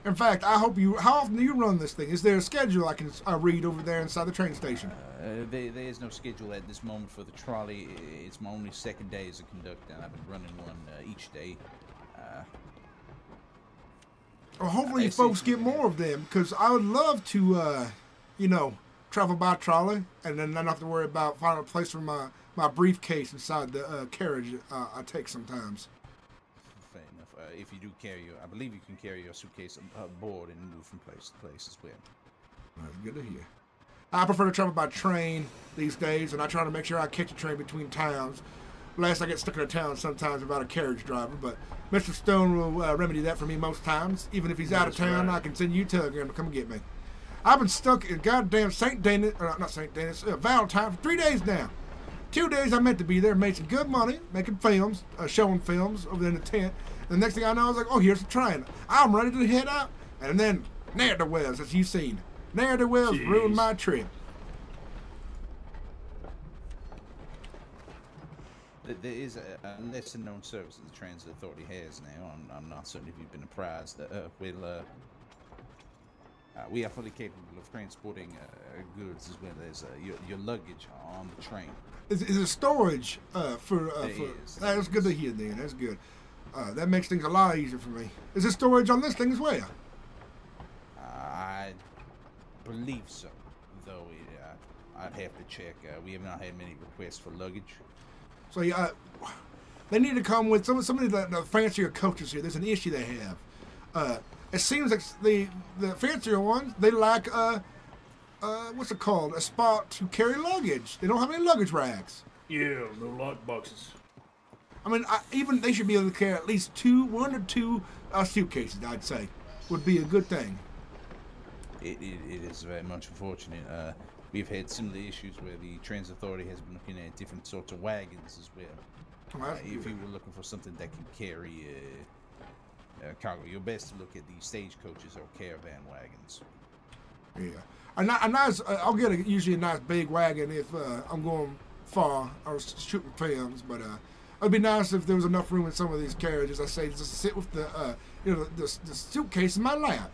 In fact, I hope you... How often do you run this thing? Is there a schedule I can uh, read over there inside the train station? Uh, there, there is no schedule at this moment for the trolley. It's my only second day as a conductor, and I've been running one uh, each day. Uh, well, hopefully you folks get more of them, because I would love to, uh, you know, travel by trolley, and then not have to worry about finding a place for my, my briefcase inside the uh, carriage uh, I take sometimes. If you do carry your, I believe you can carry your suitcase aboard and move from place to place as well. That's good to hear. I prefer to travel by train these days, and I try to make sure I catch a train between towns. Last, I get stuck in a town sometimes without a carriage driver, but Mister Stone will uh, remedy that for me most times. Even if he's That's out of town, right. I can send you a telegram to come and get me. I've been stuck in goddamn Saint Denis, or not Saint Denis, uh, Valentine for three days now. Two days I meant to be there, made some good money, making films, uh, showing films over there in the tent. The next thing I know, I was like, oh, here's the train. I'm ready to head out. And then, ne'er-do-wells, as you've seen. Ne'er-do-wells ruined my trip. There is a lesser known service that the Transit Authority has now. I'm, I'm not certain if you've been apprised. Uh, we'll, uh, uh, we are fully capable of transporting uh, goods as well as uh, your, your luggage on the train. Is, is there storage uh, for... Uh, there for is, there that's is. good to hear, Dan. That's good. Uh, that makes things a lot easier for me. Is there storage on this thing as well? Uh, I believe so, though it, uh, I'd have to check. Uh, we have not had many requests for luggage. So uh, they need to come with some, some of the, the fancier coaches here. There's an issue they have. Uh, it seems like the, the fancier ones, they lack a, uh, what's it called, a spot to carry luggage. They don't have any luggage racks. Yeah, no lock boxes. I mean, I, even they should be able to carry at least two, one or two uh, suitcases, I'd say, would be a good thing. It, it, it is very much unfortunate. Uh, we've had similar issues where the Transit Authority has been looking at different sorts of wagons as well. Uh, if you were looking for something that can carry uh, uh, cargo, you're best to look at the stagecoaches or caravan wagons. Yeah. A, a nice, uh, I'll get a, usually a nice big wagon if uh, I'm going far or shooting films, but... Uh, it'd be nice if there was enough room in some of these carriages. I say just sit with the, uh, you know, the, the suitcase in my lap,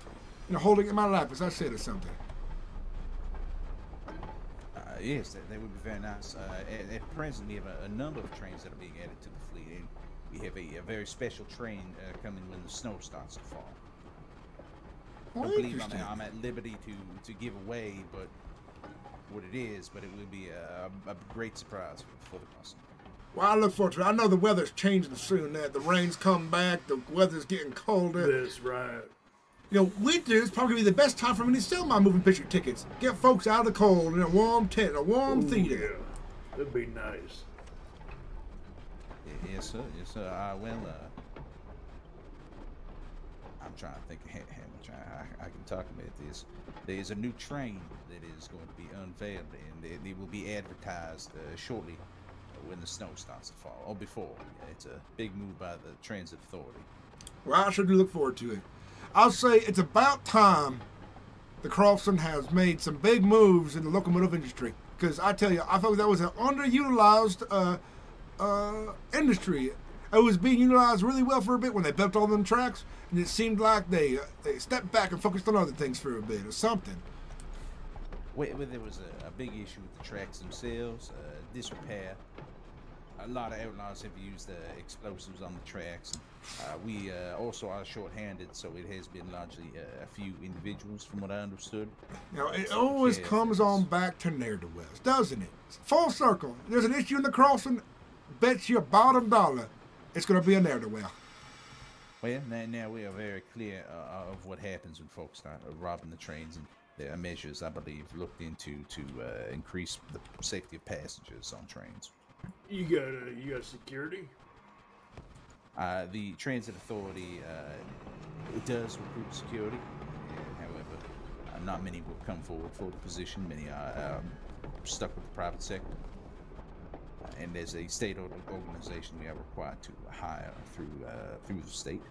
you know, holding it in my lap as I said or something. Uh, yes, that, that would be very nice. Uh, at, at present, we have a, a number of trains that are being added to the fleet, and we have a, a very special train uh, coming when the snow starts to fall. Oh, I believe I'm, I'm at liberty to to give away, but what it is, but it will be a, a great surprise for, for the customer. Well, I look forward to it. I know the weather's changing soon. That the rain's come back, the weather's getting colder. That's right. You know, winter is probably gonna be the best time for me to sell my moving picture tickets. Get folks out of the cold in a warm tent, a warm Ooh, theater. Yeah. That'd be nice. Yes, sir. Yes, sir. I will. Uh, I'm trying to think how much I, I, I can talk about this. There's a new train that is going to be unveiled, and it, it will be advertised uh, shortly. When the snow starts to fall, or before. It's a big move by the Transit Authority. Well, I sure do look forward to it. I'll say it's about time the Carlson has made some big moves in the locomotive industry, because I tell you, I thought that was an underutilized uh, uh, industry. It was being utilized really well for a bit when they built all them tracks, and it seemed like they, uh, they stepped back and focused on other things for a bit or something. Where, where there was a, a big issue with the tracks themselves, uh, disrepair, a lot of outlaws have used the explosives on the tracks. Uh, we uh, also are short-handed, so it has been largely uh, a few individuals, from what I understood. You know, it always yeah, comes on back to ne'er-do-wells, doesn't it? Full circle. There's an issue in the crossing. Bet your bottom dollar it's going to be a ne'er-do-well. Well, now, now we are very clear uh, of what happens when folks start robbing the trains, and there are measures, I believe, looked into to uh, increase the safety of passengers on trains. You got uh, you got security? Uh, the Transit Authority uh, does recruit security. Yeah, however, uh, not many will come forward for the position. Many are um, stuck with the private sector. Uh, and as a state organization, we are required to hire through uh, through the state.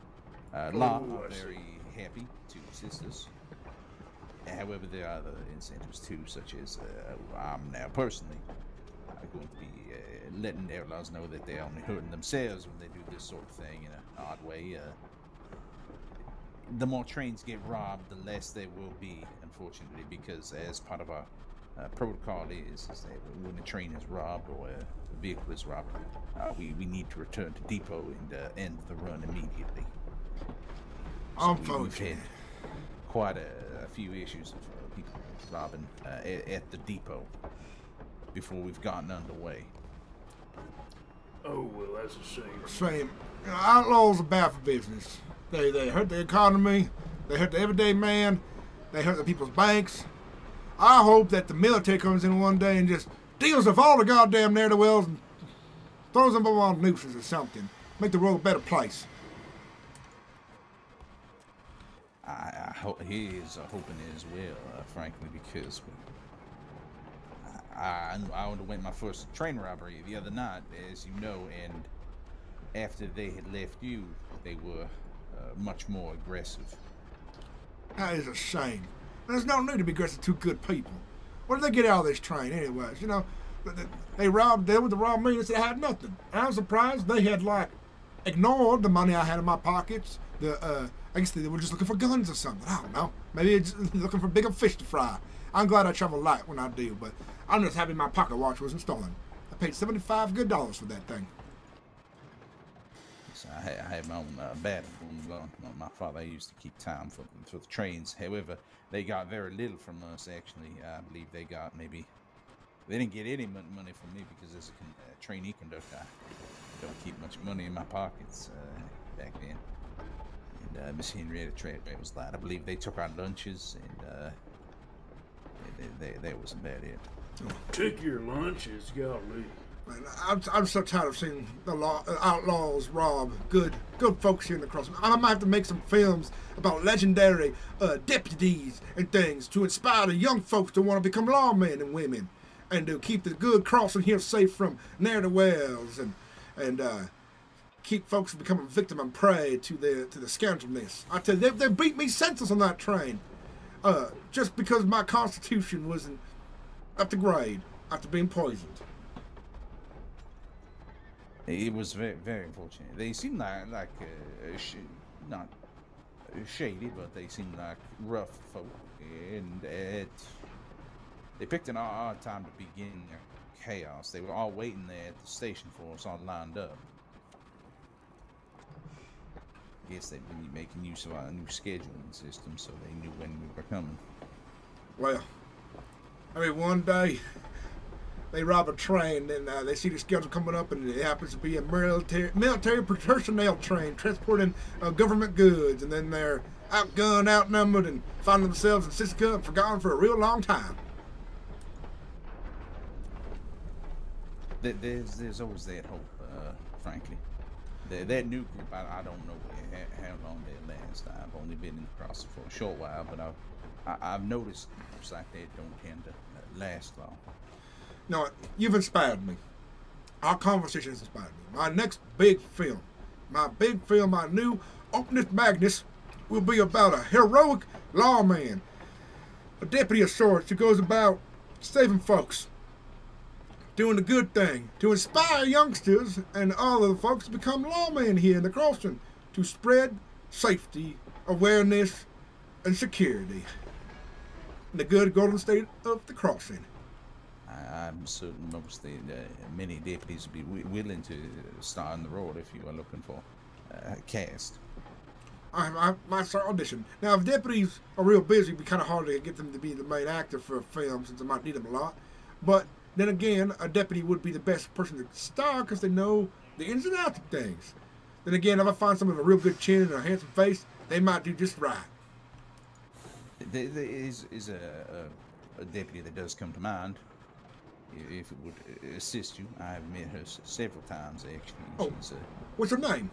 Uh, oh, Law are very happy to assist us. However, there are other incentives too, such as uh, I'm now personally uh, going to be uh, letting outlaws know that they're only hurting themselves when they do this sort of thing in an odd way. Uh, the more trains get robbed, the less there will be, unfortunately, because as part of our uh, protocol is, is that when a train is robbed or a vehicle is robbed, uh, we, we need to return to depot and uh, end the run immediately. So unfortunately. We, quite a, a few issues of people robbing uh, at, at the depot before we've gotten underway. Oh, well, that's a shame. Shame. You know, outlaws are bad for business. They, they hurt the economy, they hurt the everyday man, they hurt the people's banks. I hope that the military comes in one day and just deals with all the goddamn ne'er-do-wells and throws them over on nooses or something. Make the world a better place. I, I hope he is uh, hoping as well, uh, frankly, because I, I, I underwent my first train robbery the other night, as you know, and after they had left you, they were uh, much more aggressive. That is a shame. There's no need to be aggressive to good people. What did they get out of this train, anyways? You know, they, they robbed them with the robbed me and said I had nothing. And I was surprised they had, like, ignored the money I had in my pockets, the, uh, I guess they were just looking for guns or something. I don't know. Maybe it's looking for bigger fish to fry. I'm glad I travel light when I do, but I'm just happy my pocket watch wasn't stolen. I paid seventy-five good dollars for that thing. So I, I had my own uh, bad one. My father used to keep time for, for the trains. However, they got very little from us, actually. I believe they got maybe... They didn't get any money from me because as a con uh, trainee conductor, I don't keep much money in my pockets uh, back then. And uh, Miss Henrietta Trade was that. I believe they took our lunches, and uh, that was about it. Took your lunches, golly. Man, I'm, I'm so tired of seeing the law, uh, outlaws rob good good folks here in the cross. I might have to make some films about legendary uh, deputies and things to inspire the young folks to want to become lawmen and women, and to keep the good crossing here safe from ne'er-do-wells and and. Uh, keep folks from becoming victim and prey to their to the scoundrelness. I tell you, they, they beat me senseless on that train, uh, just because my constitution wasn't up to grade after being poisoned. It was very, very unfortunate. They seemed like like uh, sh not shady, but they seemed like rough folk, and it, they picked an odd time to begin their chaos. They were all waiting there at the station for us, all lined up. I guess they've been making use of our new scheduling system, so they knew when we were coming. Well, I mean, one day they rob a train, and uh, they see the schedule coming up, and it happens to be a military, military personnel train transporting uh, government goods, and then they're outgunned, outnumbered, and find themselves in Sitka and forgotten for a real long time. There's, there's always that hope, uh, frankly. The, that new group, I, I don't know how, how long they last. I've only been in the process for a short while, but I've, I, I've noticed groups like that don't tend to last long. No, you've inspired me. Our conversation has inspired me. My next big film, my big film, my new Opus Magnus, will be about a heroic lawman, a deputy of sorts who goes about saving folks, doing the good thing, to inspire youngsters and all of the folks to become lawmen here in the crossing, to spread safety, awareness, and security in the good golden state of the crossing. I, I'm certain obviously uh, many deputies would be w willing to start on the road if you are looking for a uh, cast. I, I might start audition. Now, if deputies are real busy, it'd be kind of hard to get them to be the main actor for a film since I might need them a lot. But then again, a deputy would be the best person to star because they know the ins and outs of things. Then again, if I find someone with a real good chin and a handsome face, they might do just right. There, there is, is a, a, a deputy that does come to mind. If it would assist you, I've met her several times actually. Oh, she's, uh, what's her name?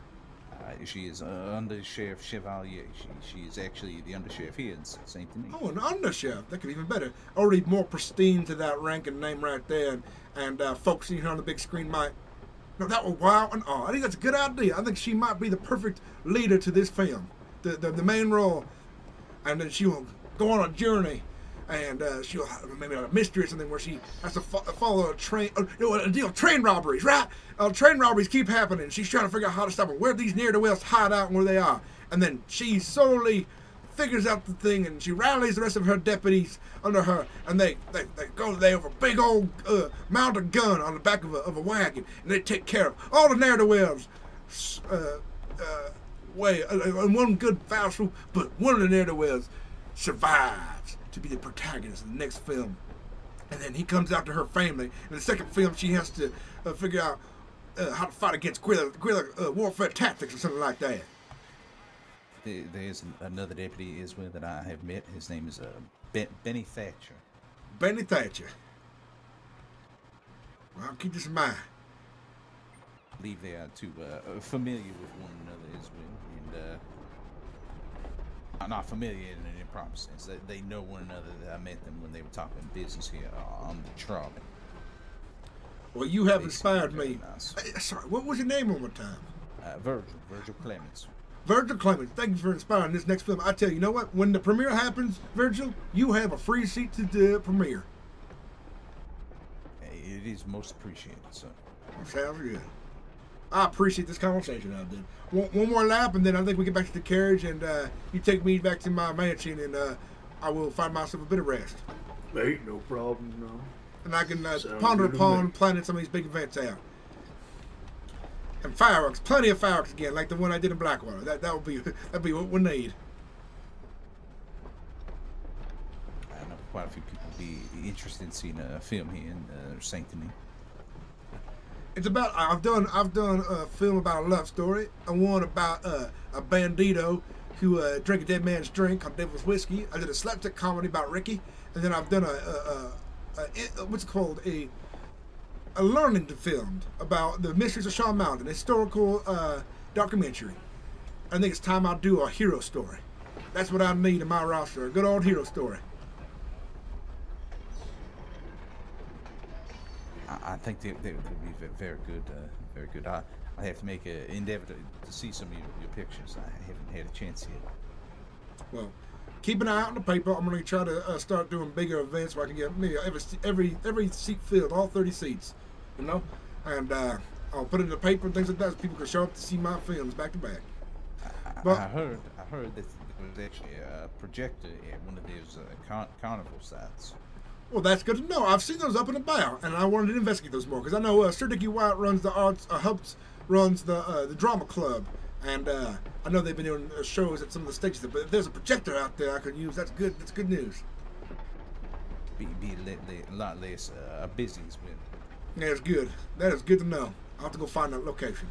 Uh, she is uh, Undersheriff Chevalier. She, she is actually the Undersheriff here in Saint Denis. Oh, an Undersheriff. That could be even better. Already more pristine to that rank and name right there. And, and uh, folks seeing her on the big screen might... No, that was wow and awe. I think that's a good idea. I think she might be the perfect leader to this film. The, the, the main role. And then she will go on a journey. And uh, she'll have maybe a mystery or something where she has to fo follow a train, uh, you know, a deal of train robberies, right? Uh, train robberies keep happening. She's trying to figure out how to stop them, where these ne'er-do-wells hide out and where they are. And then she solely figures out the thing, and she rallies the rest of her deputies under her, and they, they, they go they have a big old uh, mounted gun on the back of a, of a wagon, and they take care of all the ne'er-do-wells uh, uh, way, uh, in one good foul swoop, but one of the ne'er-do-wells survives to be the protagonist of the next film. And then he comes out to her family. In the second film, she has to uh, figure out uh, how to fight against guerrilla, guerrilla uh, warfare tactics or something like that. There, there's another deputy is where that I have met. His name is uh, ben, Benny Thatcher. Benny Thatcher. Well, I'll keep this in mind. I believe they are too uh, familiar with one another as well. And, uh, I'm not familiar in any proper sense. They, they know one another. That I met them when they were talking business here on the trolley. Well, you have inspired me. Nice. Hey, sorry, what was your name one more time? Uh, Virgil, Virgil Clemens. Virgil Clemens, thank you for inspiring this next film. I tell you, you know what? When the premiere happens, Virgil, you have a free seat to the premiere. Hey, it is most appreciated, sir. Sounds good. I appreciate this conversation I did. One, one more lap, and then I think we get back to the carriage, and uh, you take me back to my mansion, and uh, I will find myself a bit of rest. There ain't no problem, no. And I can uh, ponder upon planning some of these big events out. And fireworks, plenty of fireworks again, like the one I did in Blackwater. That that would be that'd be what we need. I know quite a few people would be interested in seeing a film here in uh, Saint Denis. It's about I've done I've done a film about a love story, a one about uh, a bandito who uh, drank a dead man's drink called Devil's Whiskey. I did a slapstick comedy about Ricky, and then I've done a, a, a, a what's it called a a learning film about the mysteries of Shaw Mountain, a historical uh, documentary. I think it's time I do a hero story. That's what I need in my roster, a good old hero story. I think they, they, they'd be very good, uh, very good. I, I have to make an endeavor to, to see some of your, your pictures. I haven't had a chance yet. Well, keep an eye out on the paper. I'm going to try to uh, start doing bigger events where I can get me every every every seat filled, all thirty seats, you know. And uh, I'll put it in the paper and things like that, so people can show up to see my films back to back. I, but, I heard, I heard that there was actually a projector at one of those uh, car carnival sites. Well, that's good to know. I've seen those up and about, and I wanted to investigate those more because I know uh, Sir Dickie White runs the arts, uh, helps runs the uh, the drama club, and uh, I know they've been doing uh, shows at some of the stages. But if there's a projector out there I could use, that's good. That's good news. Be be a lot less uh, busy as well. That's good. That is good to know. I 'll have to go find that location.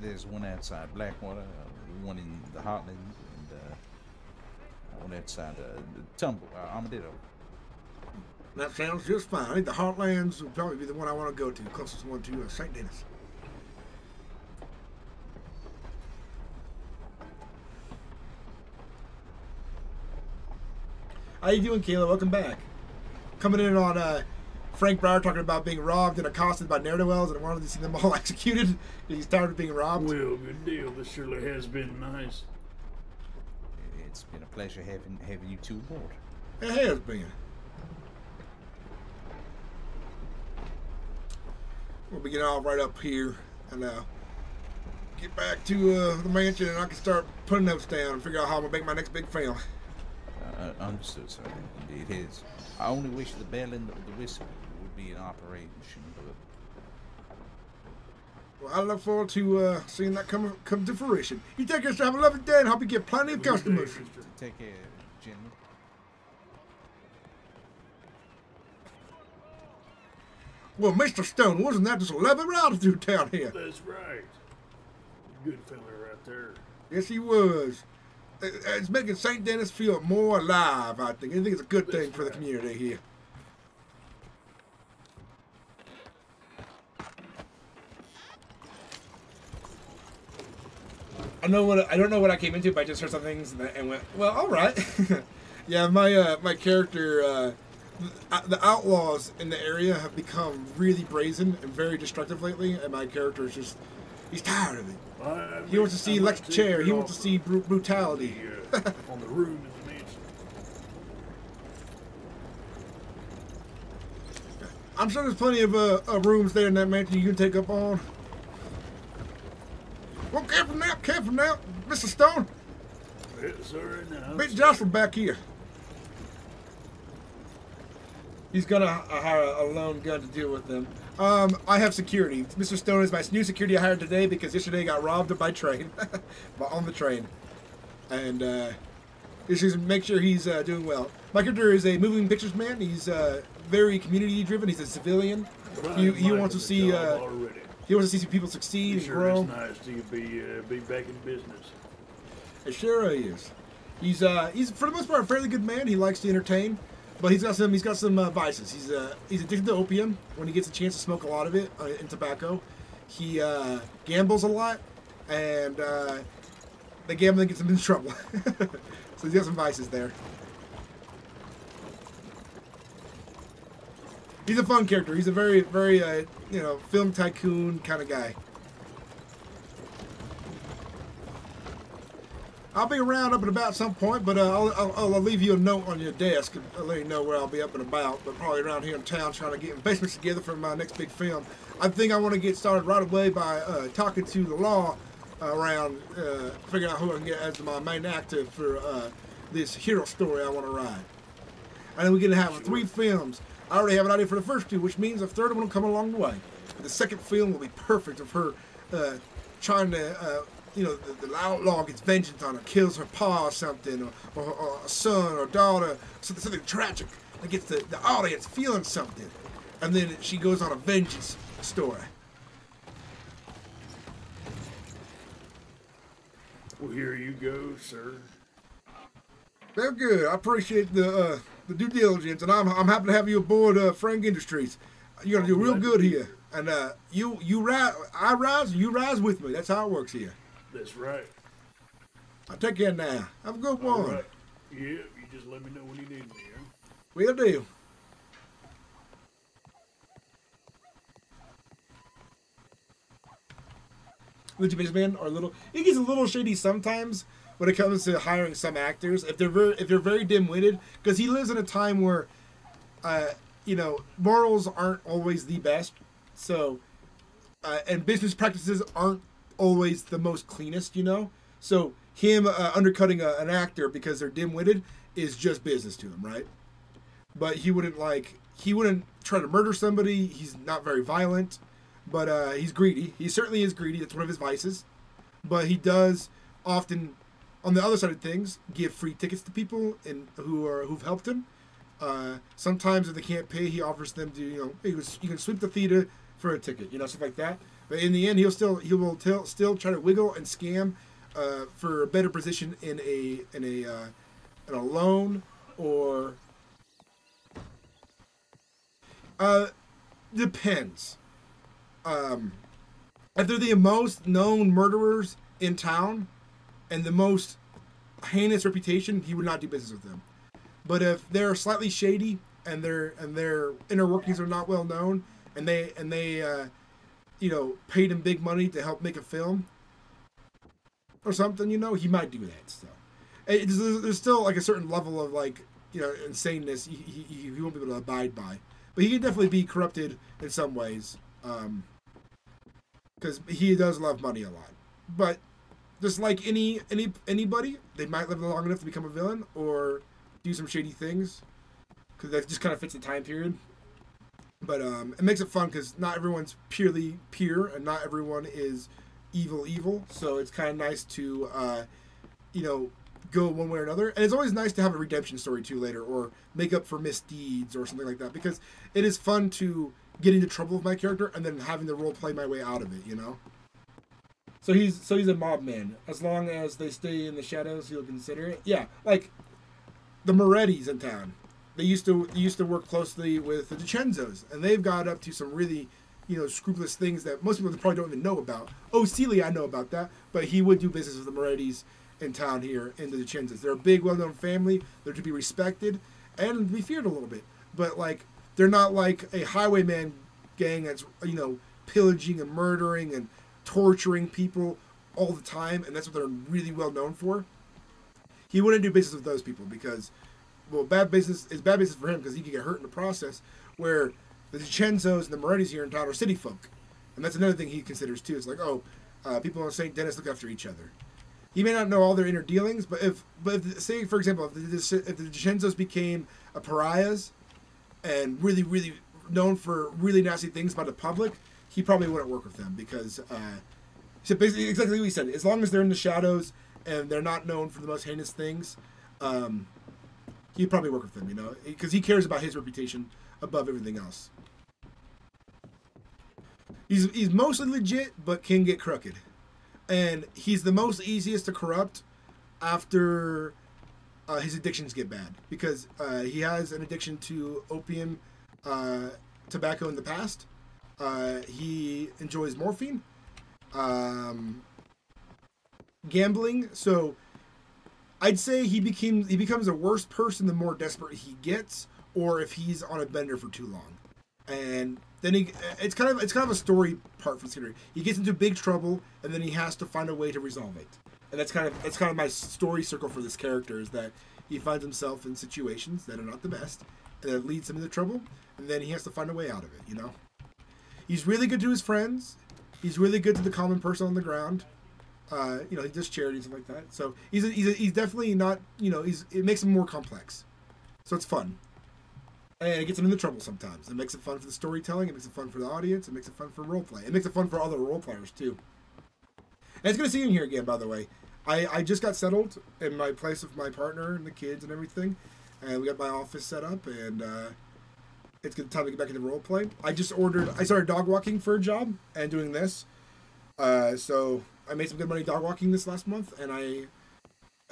There's one outside Blackwater, uh, one in the Heartland. On that side, uh, Tumble, uh, Armadillo. That sounds just fine. I think the Heartlands would probably be the one I want to go to, the closest one to uh, Saint Denis. How you doing, Kayla? Welcome back. Coming in on uh, Frank Brower talking about being robbed and accosted by ne'er-do-wells and wanted to see them all executed. He's tired of being robbed. Well, good deal. This surely has been nice. It's been a pleasure having having you two aboard. It has been. We'll be getting all right up here and uh, get back to uh, the mansion, and I can start putting those down and figure out how I'm gonna make my next big film. Uh, Uh, understood, sir. Indeed it is. I only wish the bell and the, the whistle would be in operation, but... Well, I look forward to uh, seeing that come come to fruition. You take us to have a lovely day and hope you get plenty of customers. Take care, gentlemen. Well, Mister Stone, wasn't that just a lovely ride through town here? That's right. Good fella right there. Yes, he was. It's making Saint Denis feel more alive, I think. I think it's a good thing for the community here. I know what I don't know what I came into, but I just heard some things and went, well, all right. Yeah, my uh, my character, uh, the outlaws in the area have become really brazen and very destructive lately, and my character is just. He's tired of it. Well, I mean, he wants to see electric like chair. He wants to see br brutality. The, uh, on the room at the mansion. I'm sure there's plenty of uh, uh, rooms there in that mansion you can take up on. Well, careful now, careful now, Mister Stone. It's all right now. Big Jocelyn back here. He's gonna hire a lone gun to deal with them. Um, I have security. Mister Stone is my new security I hired today because yesterday I got robbed by train, on the train, and uh, just make sure he's uh, doing well. My character is a moving pictures man. He's uh, very community driven. He's a civilian. Well, he, he wants to see uh, he wants to see people succeed and sure grow. It's nice to be uh, be back in business. It sure is. He's uh, he's for the most part a fairly good man. He likes to entertain. But he's got some. He's got some uh, vices. He's uh, he's addicted to opium. When he gets a chance to smoke a lot of it uh, and tobacco, he uh, gambles a lot, and uh, the gambling gets him in trouble. So he's got some vices there. He's a fun character. He's a very, very uh, you know, film tycoon kind of guy. I'll be around up and about some point, but uh, I'll, I'll, I'll leave you a note on your desk. I'll let you know where I'll be up and about, but probably around here in town trying to get investments together for my next big film. I think I want to get started right away by uh, talking to the law around, uh, figuring out who I can get as my main actor for uh, this hero story I want to write. And then we're going to have three films. I already have an idea for the first two, which means the third one will come along the way. The second film will be perfect of her uh, trying to... Uh, you know, the, the outlaw gets vengeance on her, kills her pa or something, or, or, or a son or daughter, something, something tragic that gets the, the audience feeling something. And then she goes on a vengeance story. Well, here you go, sir. Very good. I appreciate the uh, the due diligence, and I'm, I'm happy to have you aboard uh, Frank Industries. You're going to do real good here. And uh, you, you rise, I rise, you rise with me. That's how it works here. That's right. I'll take care now. Have a good one. Right. Yeah, you just let me know when you need me. Huh? Will do. The businessmen are a little. It gets a little shady sometimes when it comes to hiring some actors if they're very, if they're very dim-witted, because he lives in a time where, uh, you know, morals aren't always the best. So, uh, and business practices aren't always the most cleanest, you know. So him uh, undercutting a, an actor because they're dim-witted is just business to him, right? But he wouldn't like he wouldn't try to murder somebody. He's not very violent, but uh, he's greedy. He certainly is greedy. That's one of his vices. But he does often, on the other side of things, give free tickets to people and who are who've helped him. Uh, sometimes if they can't pay, he offers them to you know hey, you can sweep the theater for a ticket, you know, stuff like that. But in the end, he'll still he will tell, still try to wiggle and scam uh, for a better position in a in a uh, in a loan or uh, depends. Um, if they're the most known murderers in town and the most heinous reputation, he would not do business with them. But if they're slightly shady and their and their inner workings are not well known, and they and they uh, you know, paid him big money to help make a film or something, you know, he might do that still. It's, there's still like a certain level of like, you know, insaneness he, he, he won't be able to abide by. But he can definitely be corrupted in some ways, um, because he does love money a lot. But just like any any anybody, they might live long enough to become a villain or do some shady things, because that just kind of fits the time period. But um, it makes it fun because not everyone's purely pure and not everyone is evil evil. So it's kind of nice to, uh, you know, go one way or another. And it's always nice to have a redemption story too later, or make up for misdeeds or something like that, because it is fun to get into trouble with my character and then having to role play my way out of it, you know? So he's so he's a mob man. As long as they stay in the shadows, he'll consider it. Yeah, like the Morettis in town. They used to they used to work closely with the DiCenzos, and they've got up to some really, you know, scrupulous things that most people probably don't even know about. Oh, Celia, I know about that, but he would do business with the Morettis in town here in the DiCenzos. They're a big, well-known family. They're to be respected and be feared a little bit, but like they're not like a highwayman gang that's, you know, pillaging and murdering and torturing people all the time, and that's what they're really well known for. He wouldn't do business with those people because, well, bad business is bad business for him because he could get hurt in the process, where the DiCenzos and the Morettis here in town are city folk. And that's another thing he considers too. It's like, oh, uh, people in Saint Denis look after each other. He may not know all their inner dealings, but if, but if, say, for example, if the, if the DiCenzos became a pariahs and really, really known for really nasty things by the public, he probably wouldn't work with them because, uh, so basically, exactly what he said, as long as they're in the shadows and they're not known for the most heinous things, um, he'd probably work with them, you know, because he cares about his reputation above everything else. He's, he's mostly legit, but can get crooked. And he's the most easiest to corrupt after uh, his addictions get bad, because uh, he has an addiction to opium, uh, tobacco in the past. Uh, he enjoys morphine, um, gambling. So I'd say he became he becomes a worse person the more desperate he gets, or if he's on a bender for too long. And then he it's kind of it's kind of a story part for the story. He gets into big trouble, and then he has to find a way to resolve it. And that's kind of that's kind of my story circle for this character, is that he finds himself in situations that are not the best, and that leads him into trouble, and then he has to find a way out of it, you know. He's really good to his friends. He's really good to the common person on the ground. Uh, you know, he does charities and like that. So he's a, he's a, he's definitely not, you know, he's it makes him more complex. So it's fun. And it gets him into trouble sometimes. It makes it fun for the storytelling. It makes it fun for the audience. It makes it fun for roleplay. It makes it fun for other roleplayers too. And it's good to see you in here again, by the way. I, I just got settled in my place with my partner and the kids and everything. And we got my office set up, and uh, it's good time to get back into roleplay. I just ordered, I started dog walking for a job and doing this. Uh, so I made some good money dog walking this last month, and I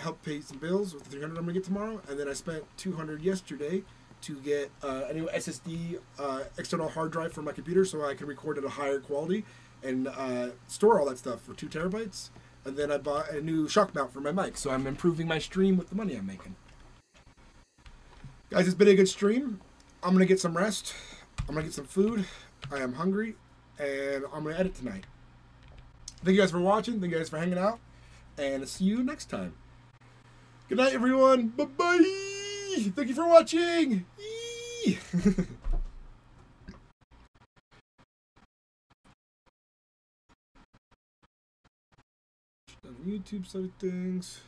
helped pay some bills with the three hundred I'm gonna get tomorrow. And then I spent two hundred yesterday to get uh, a new S S D uh, external hard drive for my computer so I can record at a higher quality and uh, store all that stuff for two terabytes. And then I bought a new shock mount for my mic. So I'm improving my stream with the money I'm making. Guys, it's been a good stream. I'm gonna get some rest. I'm gonna get some food. I am hungry, and I'm gonna edit tonight. Thank you guys for watching. Thank you guys for hanging out, and I'll see you next time. Good night, everyone. Bye bye. Thank you for watching. YouTube side of things.